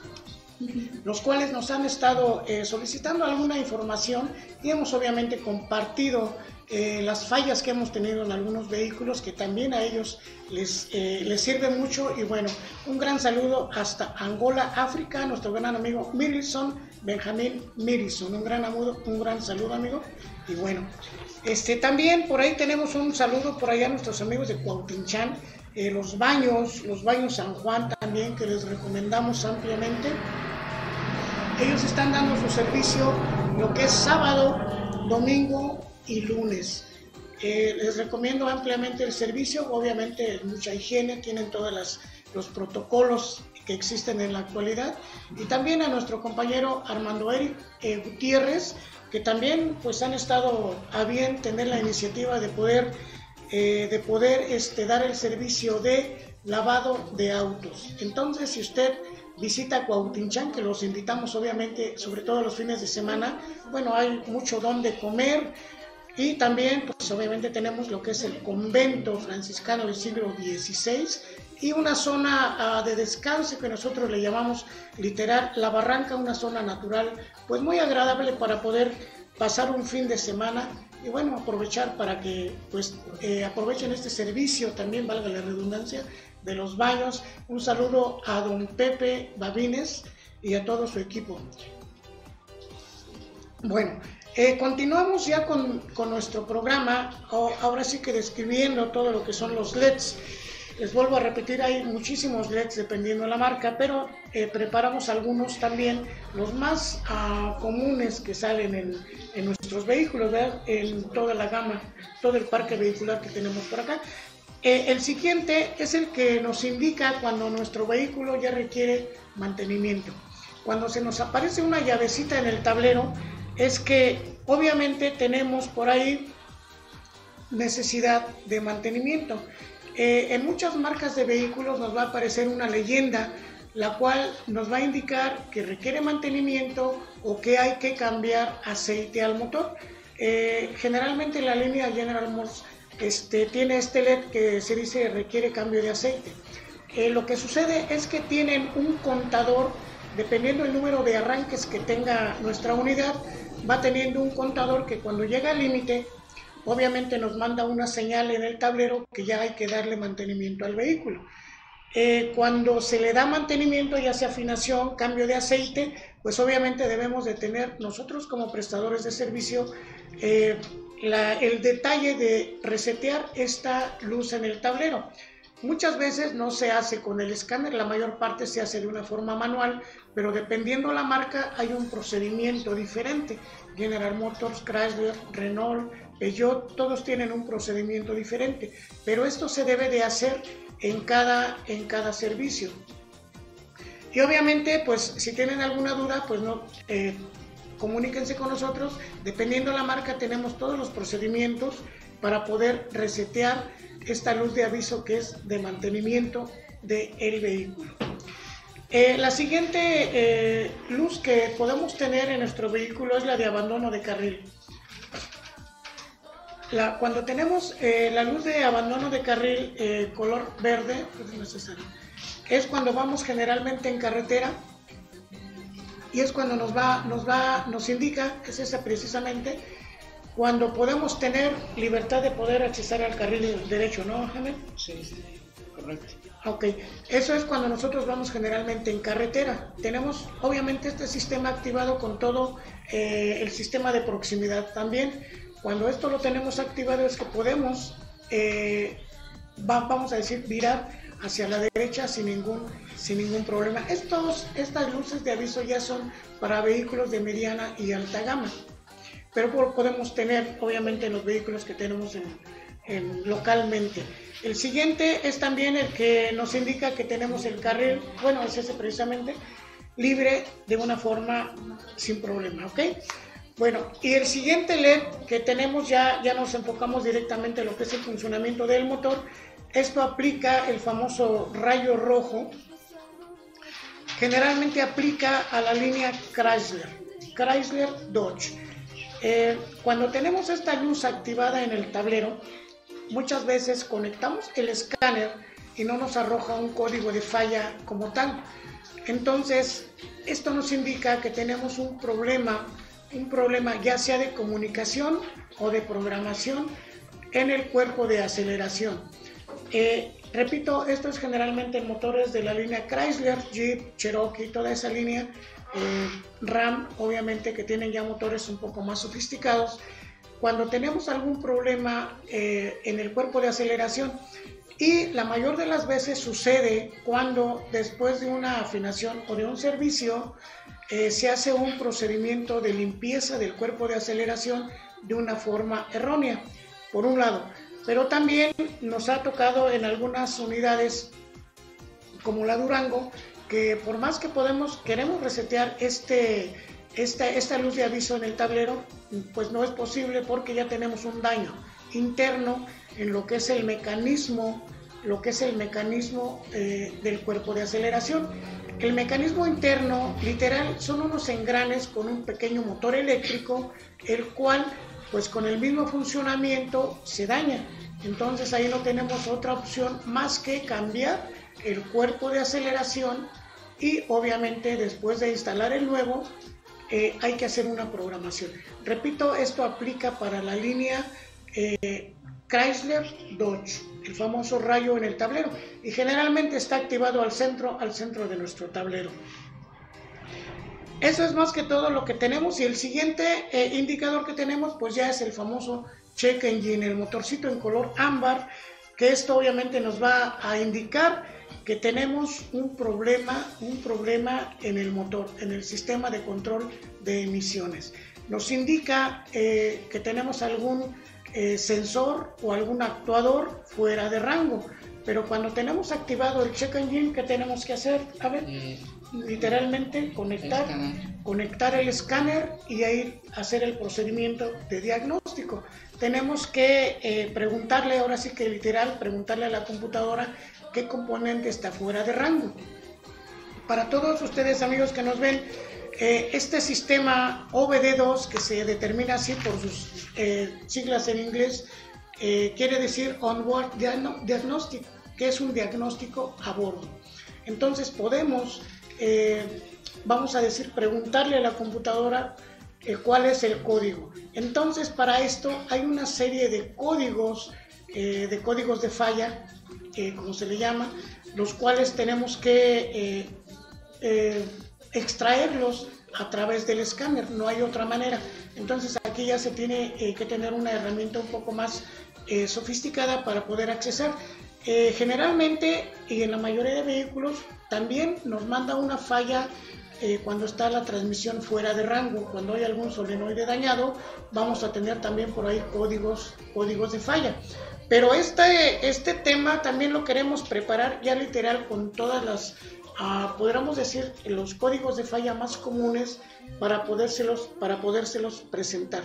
los cuales nos han estado eh, solicitando alguna información y hemos obviamente compartido Eh, las fallas que hemos tenido en algunos vehículos que también a ellos les, eh, les sirve mucho. Y bueno, un gran saludo hasta Angola, África, a nuestro gran amigo Mirison Benjamín. Mirison, un gran amigo, un gran saludo amigo. Y bueno, este también por ahí tenemos un saludo por allá a nuestros amigos de Cuautinchán, eh, los baños, los baños San Juan también, que les recomendamos ampliamente. Ellos están dando su servicio lo que es sábado, domingo y lunes. Eh, les recomiendo ampliamente el servicio, obviamente mucha higiene, tienen todos los protocolos que existen en la actualidad. Y también a nuestro compañero Armando Eric eh, Gutiérrez, que también pues han estado a bien tener la iniciativa de poder, eh, de poder este, dar el servicio de lavado de autos. Entonces, si usted visita Cuautinchán, que los invitamos obviamente, sobre todo los fines de semana, bueno, hay mucho donde comer. Y también, pues obviamente tenemos lo que es el convento franciscano del siglo dieciséis y una zona uh, de descanso que nosotros le llamamos literal La Barranca, una zona natural, pues muy agradable para poder pasar un fin de semana y bueno, aprovechar para que pues eh, aprovechen este servicio también, valga la redundancia, de los baños. Un saludo a don Pepe Babines y a todo su equipo. Bueno, Eh, continuamos ya con, con nuestro programa, oh, ahora sí que describiendo todo lo que son los L E Ds. Les vuelvo a repetir, hay muchísimos L E Ds dependiendo de la marca, pero eh, preparamos algunos también, los más uh, comunes que salen en, en nuestros vehículos, ¿verdad? En toda la gama, todo el parque vehicular que tenemos por acá. Eh, el siguiente es el que nos indica cuando nuestro vehículo ya requiere mantenimiento. Cuando se nos aparece una llavecita en el tablero, es que obviamente tenemos por ahí necesidad de mantenimiento. Eh, en muchas marcas de vehículos nos va a aparecer una leyenda, la cual nos va a indicar que requiere mantenimiento o que hay que cambiar aceite al motor. Eh, generalmente la línea General Motors este, tiene este L E D que se dice requiere cambio de aceite. Eh, lo que sucede es que tienen un contador, dependiendo del número de arranques que tenga nuestra unidad, va teniendo un contador que cuando llega al límite, obviamente nos manda una señal en el tablero que ya hay que darle mantenimiento al vehículo. Eh, cuando se le da mantenimiento, ya sea afinación, cambio de aceite, pues obviamente debemos de tener nosotros como prestadores de servicio eh, la, el detalle de resetear esta luz en el tablero. Muchas veces no se hace con el escáner, la mayor parte se hace de una forma manual, pero dependiendo la marca hay un procedimiento diferente. General Motors, Chrysler, Renault, Peugeot, todos tienen un procedimiento diferente, pero esto se debe de hacer en cada, en cada servicio. Y obviamente, pues si tienen alguna duda, pues no... Eh, comuníquense con nosotros, dependiendo de la marca tenemos todos los procedimientos para poder resetear esta luz de aviso que es de mantenimiento del vehículo. Eh, la siguiente eh, luz que podemos tener en nuestro vehículo es la de abandono de carril. La, cuando tenemos eh, la luz de abandono de carril eh, color verde, es cuando vamos generalmente en carretera, y es cuando nos va, nos va, nos indica, es esa precisamente, cuando podamos tener libertad de poder accesar al carril derecho, ¿no, Jaime? Sí, sí, correcto. Ok, eso es cuando nosotros vamos generalmente en carretera. Tenemos obviamente este sistema activado con todo eh, el sistema de proximidad también. Cuando esto lo tenemos activado es que podemos, eh, va, vamos a decir, virar hacia la derecha sin ningún, sin ningún problema. Estos, estas luces de aviso ya son para vehículos de mediana y alta gama. Pero podemos tener, obviamente, los vehículos que tenemos en, en, localmente. El siguiente es también el que nos indica que tenemos el carril, bueno, es ese precisamente, libre de una forma sin problema, ¿ok? Bueno, y el siguiente L E D que tenemos, ya, ya nos enfocamos directamente a lo que es el funcionamiento del motor. Esto aplica el famoso rayo rojo, generalmente aplica a la línea Chrysler, Chrysler Dodge. Eh, cuando tenemos esta luz activada en el tablero, muchas veces conectamos el escáner y no nos arroja un código de falla como tal. Entonces, esto nos indica que tenemos un problema, un problema ya sea de comunicación o de programación en el cuerpo de aceleración. Eh, repito, esto es generalmente en motores de la línea Chrysler, Jeep, Cherokee, toda esa línea, eh, Ram, obviamente que tienen ya motores un poco más sofisticados. Cuando tenemos algún problema eh, en el cuerpo de aceleración, y la mayor de las veces sucede cuando después de una afinación o de un servicio eh, se hace un procedimiento de limpieza del cuerpo de aceleración de una forma errónea, por un lado, pero también nos ha tocado en algunas unidades como la Durango, que por más que podemos, queremos resetear este Esta, esta luz de aviso en el tablero, pues no es posible porque ya tenemos un daño interno en lo que es el mecanismo, lo que es el mecanismo eh, del cuerpo de aceleración. El mecanismo interno, literal, son unos engranes con un pequeño motor eléctrico, el cual, pues con el mismo funcionamiento, se daña. Entonces ahí no tenemos otra opción más que cambiar el cuerpo de aceleración y obviamente después de instalar el nuevo, Eh, hay que hacer una programación. Repito, esto aplica para la línea eh, Chrysler Dodge, el famoso rayo en el tablero, y generalmente está activado al centro, al centro de nuestro tablero. Eso es más que todo lo que tenemos, y el siguiente eh, indicador que tenemos pues ya es el famoso check engine, el motorcito en color ámbar, que esto obviamente nos va a indicar que tenemos un problema, un problema en el motor, en el sistema de control de emisiones. Nos indica eh, que tenemos algún eh, sensor o algún actuador fuera de rango, pero cuando tenemos activado el check engine, ¿qué tenemos que hacer? A ver, literalmente conectar el, conectar el escáner y ahí hacer el procedimiento de diagnóstico. Tenemos que eh, preguntarle, ahora sí que literal, preguntarle a la computadora qué componente está fuera de rango. Para todos ustedes, amigos que nos ven, eh, este sistema O B D dos, que se determina así por sus eh, siglas en inglés, eh, quiere decir Onboard Diagnostic, que es un diagnóstico a bordo. Entonces podemos, eh, vamos a decir, preguntarle a la computadora eh, cuál es el código. Entonces para esto hay una serie de códigos, eh, de códigos de falla, Eh, como se le llama, los cuales tenemos que eh, eh, extraerlos a través del escáner, no hay otra manera. Entonces aquí ya se tiene eh, que tener una herramienta un poco más eh, sofisticada para poder accesar. Eh, generalmente y en la mayoría de vehículos también nos manda una falla eh, cuando está la transmisión fuera de rango, cuando hay algún solenoide dañado, vamos a tener también por ahí códigos, códigos de falla. Pero este, este tema también lo queremos preparar ya literal con todas las, uh, podríamos decir, los códigos de falla más comunes para podérselos, para podérselos presentar.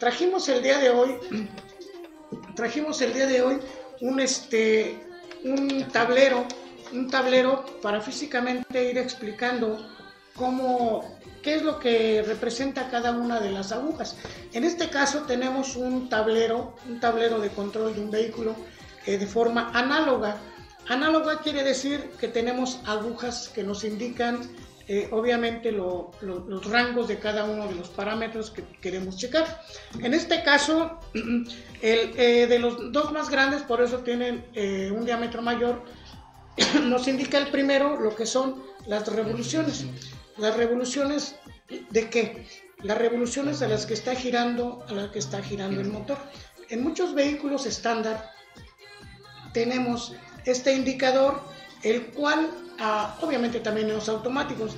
Trajimos el día de hoy, trajimos el día de hoy un, este, un tablero, un tablero para físicamente ir explicando cómo, qué es lo que representa cada una de las agujas. En este caso tenemos un tablero, un tablero de control de un vehículo eh, de forma análoga. Análoga quiere decir que tenemos agujas que nos indican eh, obviamente lo, lo, los rangos de cada uno de los parámetros que queremos checar. En este caso, el, eh, de los dos más grandes, por eso tienen eh, un diámetro mayor, nos indica el primero lo que son las revoluciones. Las revoluciones de qué? Las revoluciones a las que está girando, a las que está girando el motor. En muchos vehículos estándar tenemos este indicador, el cual, ah, obviamente también en los automáticos,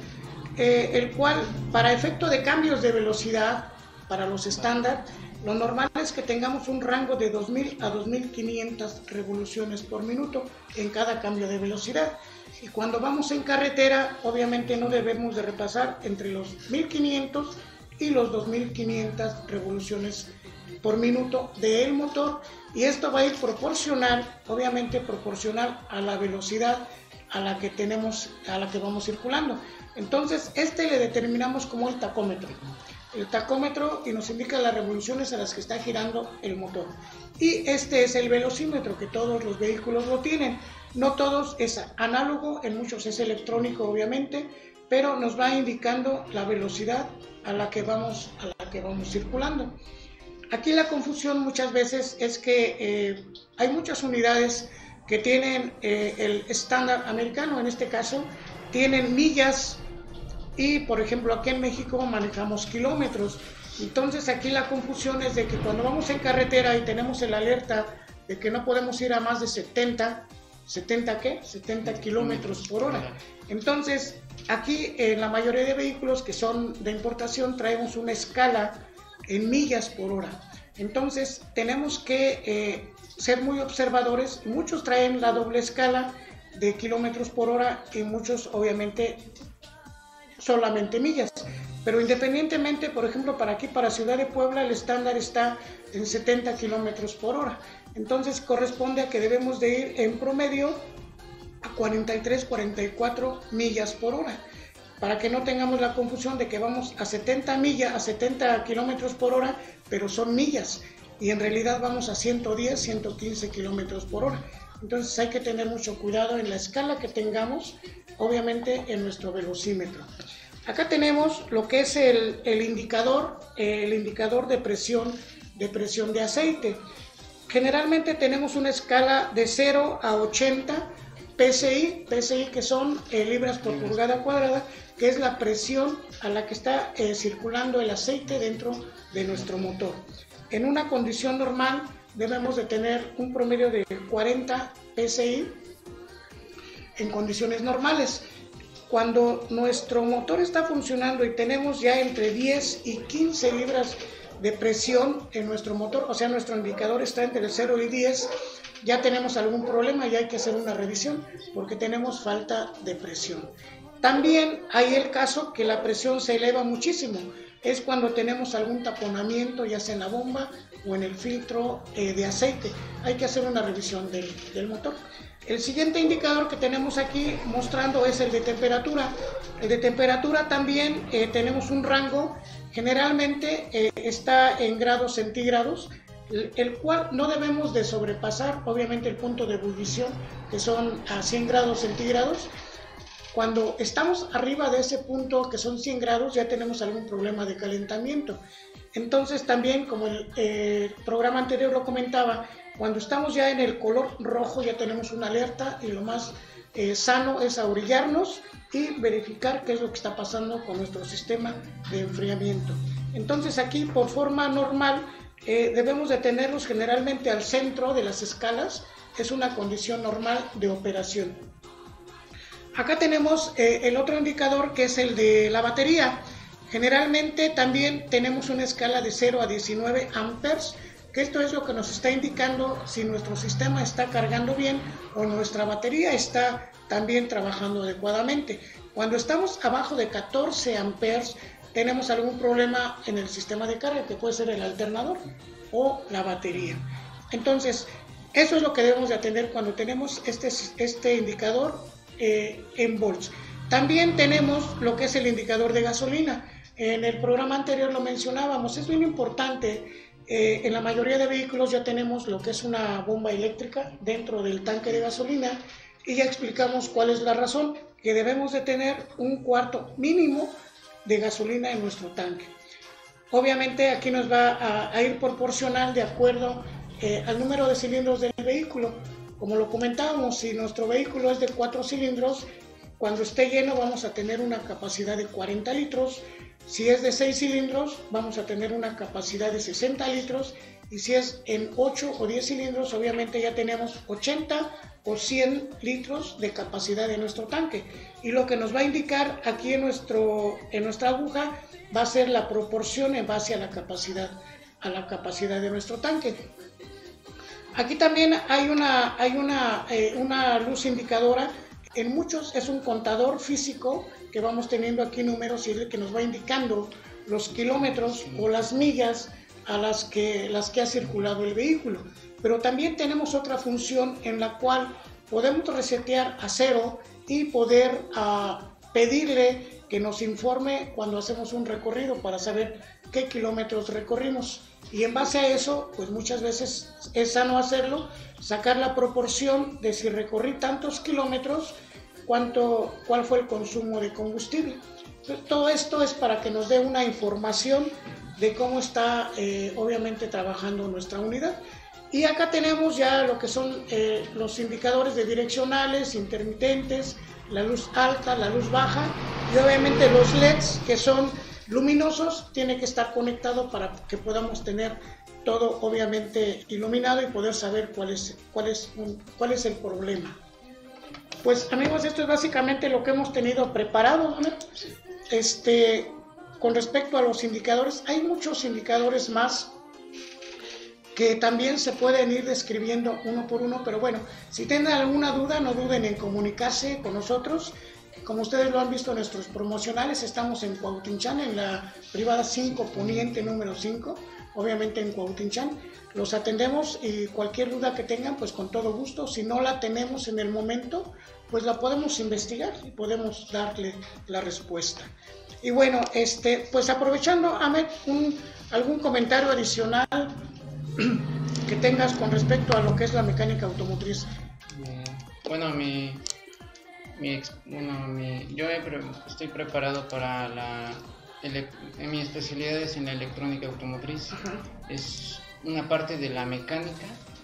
eh, el cual para efecto de cambios de velocidad, para los estándar, lo normal es que tengamos un rango de dos mil a dos mil quinientas revoluciones por minuto en cada cambio de velocidad. Y cuando vamos en carretera, obviamente no debemos de repasar entre los mil quinientos y los dos mil quinientas revoluciones por minuto del motor, y esto va a ir proporcional, obviamente proporcional a la velocidad a la que tenemos, a la que vamos circulando. Entonces, este le determinamos como el tacómetro. El tacómetro y nos indica las revoluciones a las que está girando el motor. Y este es el velocímetro, que todos los vehículos lo tienen. No todos es análogo, en muchos es electrónico obviamente, pero nos va indicando la velocidad a la que vamos, a la que vamos circulando. Aquí la confusión muchas veces es que eh, hay muchas unidades que tienen eh, el estándar americano, en este caso, tienen millas, y por ejemplo aquí en México manejamos kilómetros. Entonces aquí la confusión es de que cuando vamos en carretera y tenemos el alerta de que no podemos ir a más de setenta, ¿setenta qué? setenta kilómetros por hora. Entonces aquí en la mayoría de vehículos que son de importación traemos una escala en millas por hora. Entonces tenemos que eh, ser muy observadores. Muchos traen la doble escala de kilómetros por hora y muchos obviamente solamente millas, pero independientemente, por ejemplo, para aquí, para Ciudad de Puebla, el estándar está en setenta kilómetros por hora. Entonces corresponde a que debemos de ir en promedio a cuarenta y tres, cuarenta y cuatro millas por hora, para que no tengamos la confusión de que vamos a setenta millas, a setenta kilómetros por hora, pero son millas, y en realidad vamos a ciento diez, ciento quince kilómetros por hora. Entonces hay que tener mucho cuidado en la escala que tengamos, obviamente en nuestro velocímetro. Acá tenemos lo que es el, el indicador, el indicador de presión, de presión de aceite. Generalmente tenemos una escala de cero a ochenta P S I, P S I que son eh, libras por pulgada cuadrada, que es la presión a la que está eh, circulando el aceite dentro de nuestro motor. En una condición normal debemos de tener un promedio de cuarenta P S I en condiciones normales. Cuando nuestro motor está funcionando y tenemos ya entre diez y quince libras de presión en nuestro motor, o sea, nuestro indicador está entre el cero y diez, ya tenemos algún problema y hay que hacer una revisión porque tenemos falta de presión. También hay el caso que la presión se eleva muchísimo. Es cuando tenemos algún taponamiento, ya sea en la bomba o en el filtro eh, de aceite. Hay que hacer una revisión del, del motor. El siguiente indicador que tenemos aquí mostrando es el de temperatura. El de temperatura también eh, tenemos un rango, generalmente eh, está en grados centígrados, el cual no debemos de sobrepasar, obviamente, el punto de ebullición, que son a cien grados centígrados. Cuando estamos arriba de ese punto, que son cien grados, ya tenemos algún problema de calentamiento. Entonces también, como el eh, programa anterior lo comentaba, cuando estamos ya en el color rojo ya tenemos una alerta, y lo más eh, sano es orillarnos y verificar qué es lo que está pasando con nuestro sistema de enfriamiento. Entonces aquí, por forma normal, eh, debemos de tenerlos generalmente al centro de las escalas. Es una condición normal de operación. Acá tenemos eh, el otro indicador, que es el de la batería. Generalmente también tenemos una escala de cero a diecinueve amperes, que esto es lo que nos está indicando si nuestro sistema está cargando bien o nuestra batería está también trabajando adecuadamente. Cuando estamos abajo de catorce amperes, tenemos algún problema en el sistema de carga, que puede ser el alternador o la batería. Entonces, eso es lo que debemos de atender cuando tenemos este, este indicador Eh, en volts. También tenemos lo que es el indicador de gasolina. En el programa anterior lo mencionábamos, es bien importante. Eh, en la mayoría de vehículos ya tenemos lo que es una bomba eléctrica dentro del tanque de gasolina, y ya explicamos cuál es la razón. que debemos de tener un cuarto mínimo de gasolina en nuestro tanque. Obviamente aquí nos va a, a ir proporcional de acuerdo eh, al número de cilindros del vehículo. Como lo comentábamos, si nuestro vehículo es de cuatro cilindros, cuando esté lleno vamos a tener una capacidad de cuarenta litros, si es de seis cilindros vamos a tener una capacidad de sesenta litros y si es en ocho o diez cilindros obviamente ya tenemos ochenta o cien litros de capacidad de nuestro tanque. Y lo que nos va a indicar aquí en, nuestro, en nuestra aguja va a ser la proporción en base a la capacidad, a la capacidad de nuestro tanque. Aquí también hay una, hay una, eh, una luz indicadora. En muchos es un contador físico que vamos teniendo aquí números y que nos va indicando los kilómetros o las millas a las que, las que ha circulado el vehículo. Pero también tenemos otra función en la cual podemos resetear a cero y poder uh, pedirle que nos informe cuando hacemos un recorrido para saber qué kilómetros recorrimos. Y en base a eso, pues muchas veces es sano hacerlo, sacar la proporción de si recorrí tantos kilómetros, cuánto, cuál fue el consumo de combustible. Todo esto es para que nos dé una información de cómo está eh, obviamente trabajando nuestra unidad. Y acá tenemos ya lo que son eh, los indicadores de direccionales, intermitentes, la luz alta, la luz baja y obviamente los L E Ds que son luminosos, tiene que estar conectado para que podamos tener todo obviamente iluminado y poder saber cuál es, cuál es, un, cuál es el problema. Pues amigos, esto es básicamente lo que hemos tenido preparado, ¿no? Este, con respecto a los indicadores, hay muchos indicadores más que también se pueden ir describiendo uno por uno, pero bueno, si tienen alguna duda no duden en comunicarse con nosotros. Como ustedes lo han visto en nuestros promocionales, estamos en Cuautinchán, en la privada cinco Poniente número cinco, obviamente en Cuautinchán. Los atendemos y cualquier duda que tengan, pues con todo gusto. Si no la tenemos en el momento, pues la podemos investigar y podemos darle la respuesta. Y bueno, este, pues aprovechando, Hamed, un, algún comentario adicional que tengas con respecto a lo que es la mecánica automotriz. Bueno, mi... Mi, bueno, mi, yo he pre, estoy preparado para la... Ele, mi especialidad es en la electrónica automotriz. Ajá. Es una parte de la mecánica,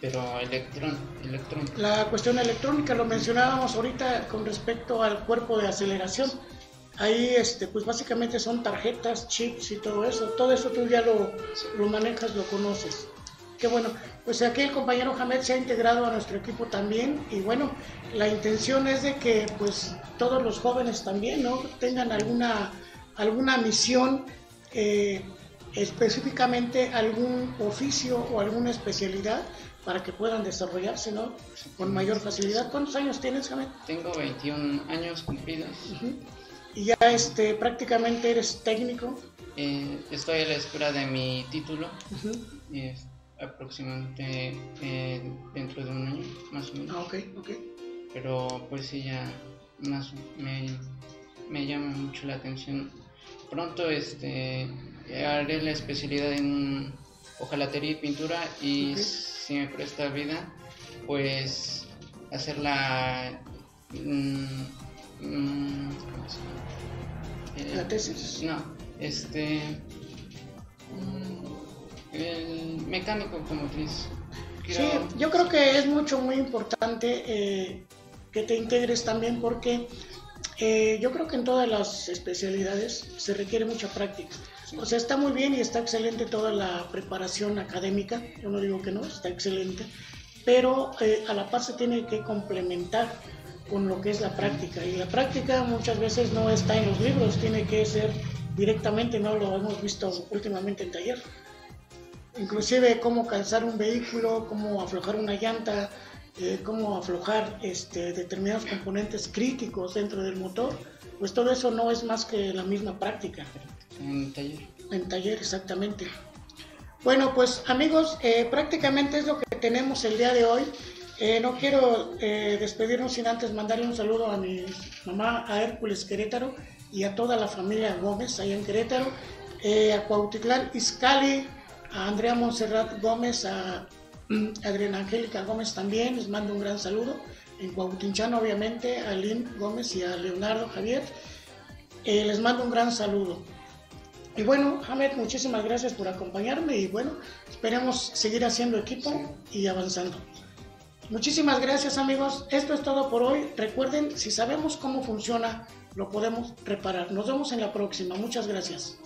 pero electrón, electrónica. La cuestión electrónica lo mencionábamos ahorita con respecto al cuerpo de aceleración. Ahí este, pues básicamente son tarjetas, chips y todo eso. Todo eso tú ya lo, sí. lo manejas, lo conoces. Qué bueno, pues aquí el compañero Hamed se ha integrado a nuestro equipo también y bueno, la intención es de que pues todos los jóvenes también, ¿no?, tengan alguna, alguna misión, eh, específicamente algún oficio o alguna especialidad para que puedan desarrollarse, ¿no?, con mayor facilidad. ¿Cuántos años tienes, Hamed? Tengo veintiún años cumplidos. Uh-huh. Y ya este, prácticamente eres técnico. Eh, estoy a la espera de mi título. Uh-huh. Y este, aproximadamente eh, dentro de un año más o menos. Ah, ok, ok. Pero pues sí, ya más, me, me llama mucho la atención. Pronto este haré la especialidad en hojalatería y pintura y okay. si me presta vida, pues hacer la mm, mm, ¿cómo se llama? El, la tesis. No, este mm, el mecánico automotriz. Quiero... Sí, yo creo que es mucho, muy importante eh, que te integres también porque eh, yo creo que en todas las especialidades se requiere mucha práctica. Sí. O sea, está muy bien y está excelente toda la preparación académica, yo no digo que no, está excelente, pero eh, a la par se tiene que complementar con lo que es la práctica. Y la práctica muchas veces no está en los libros, tiene que ser directamente, no lo hemos visto últimamente en taller. Inclusive cómo calzar un vehículo, cómo aflojar una llanta, eh, cómo aflojar este, determinados componentes críticos dentro del motor, pues todo eso no es más que la misma práctica. En taller. En taller, exactamente. Bueno, pues amigos, eh, prácticamente es lo que tenemos el día de hoy. Eh, no quiero eh, despedirnos sin antes mandarle un saludo a mi mamá, a Hércules Querétaro, y a toda la familia Gómez allá en Querétaro, eh, a Cuautitlán Izcalli, a Andrea Montserrat Gómez, a Adriana Angélica Gómez también, les mando un gran saludo. en Cuauhtinchán, obviamente, a Lynn Gómez y a Leonardo Javier. Eh, les mando un gran saludo. Y bueno, Hamed, muchísimas gracias por acompañarme y bueno, esperemos seguir haciendo equipo y avanzando. Muchísimas gracias, amigos. Esto es todo por hoy. Recuerden, si sabemos cómo funciona, lo podemos reparar. Nos vemos en la próxima. Muchas gracias.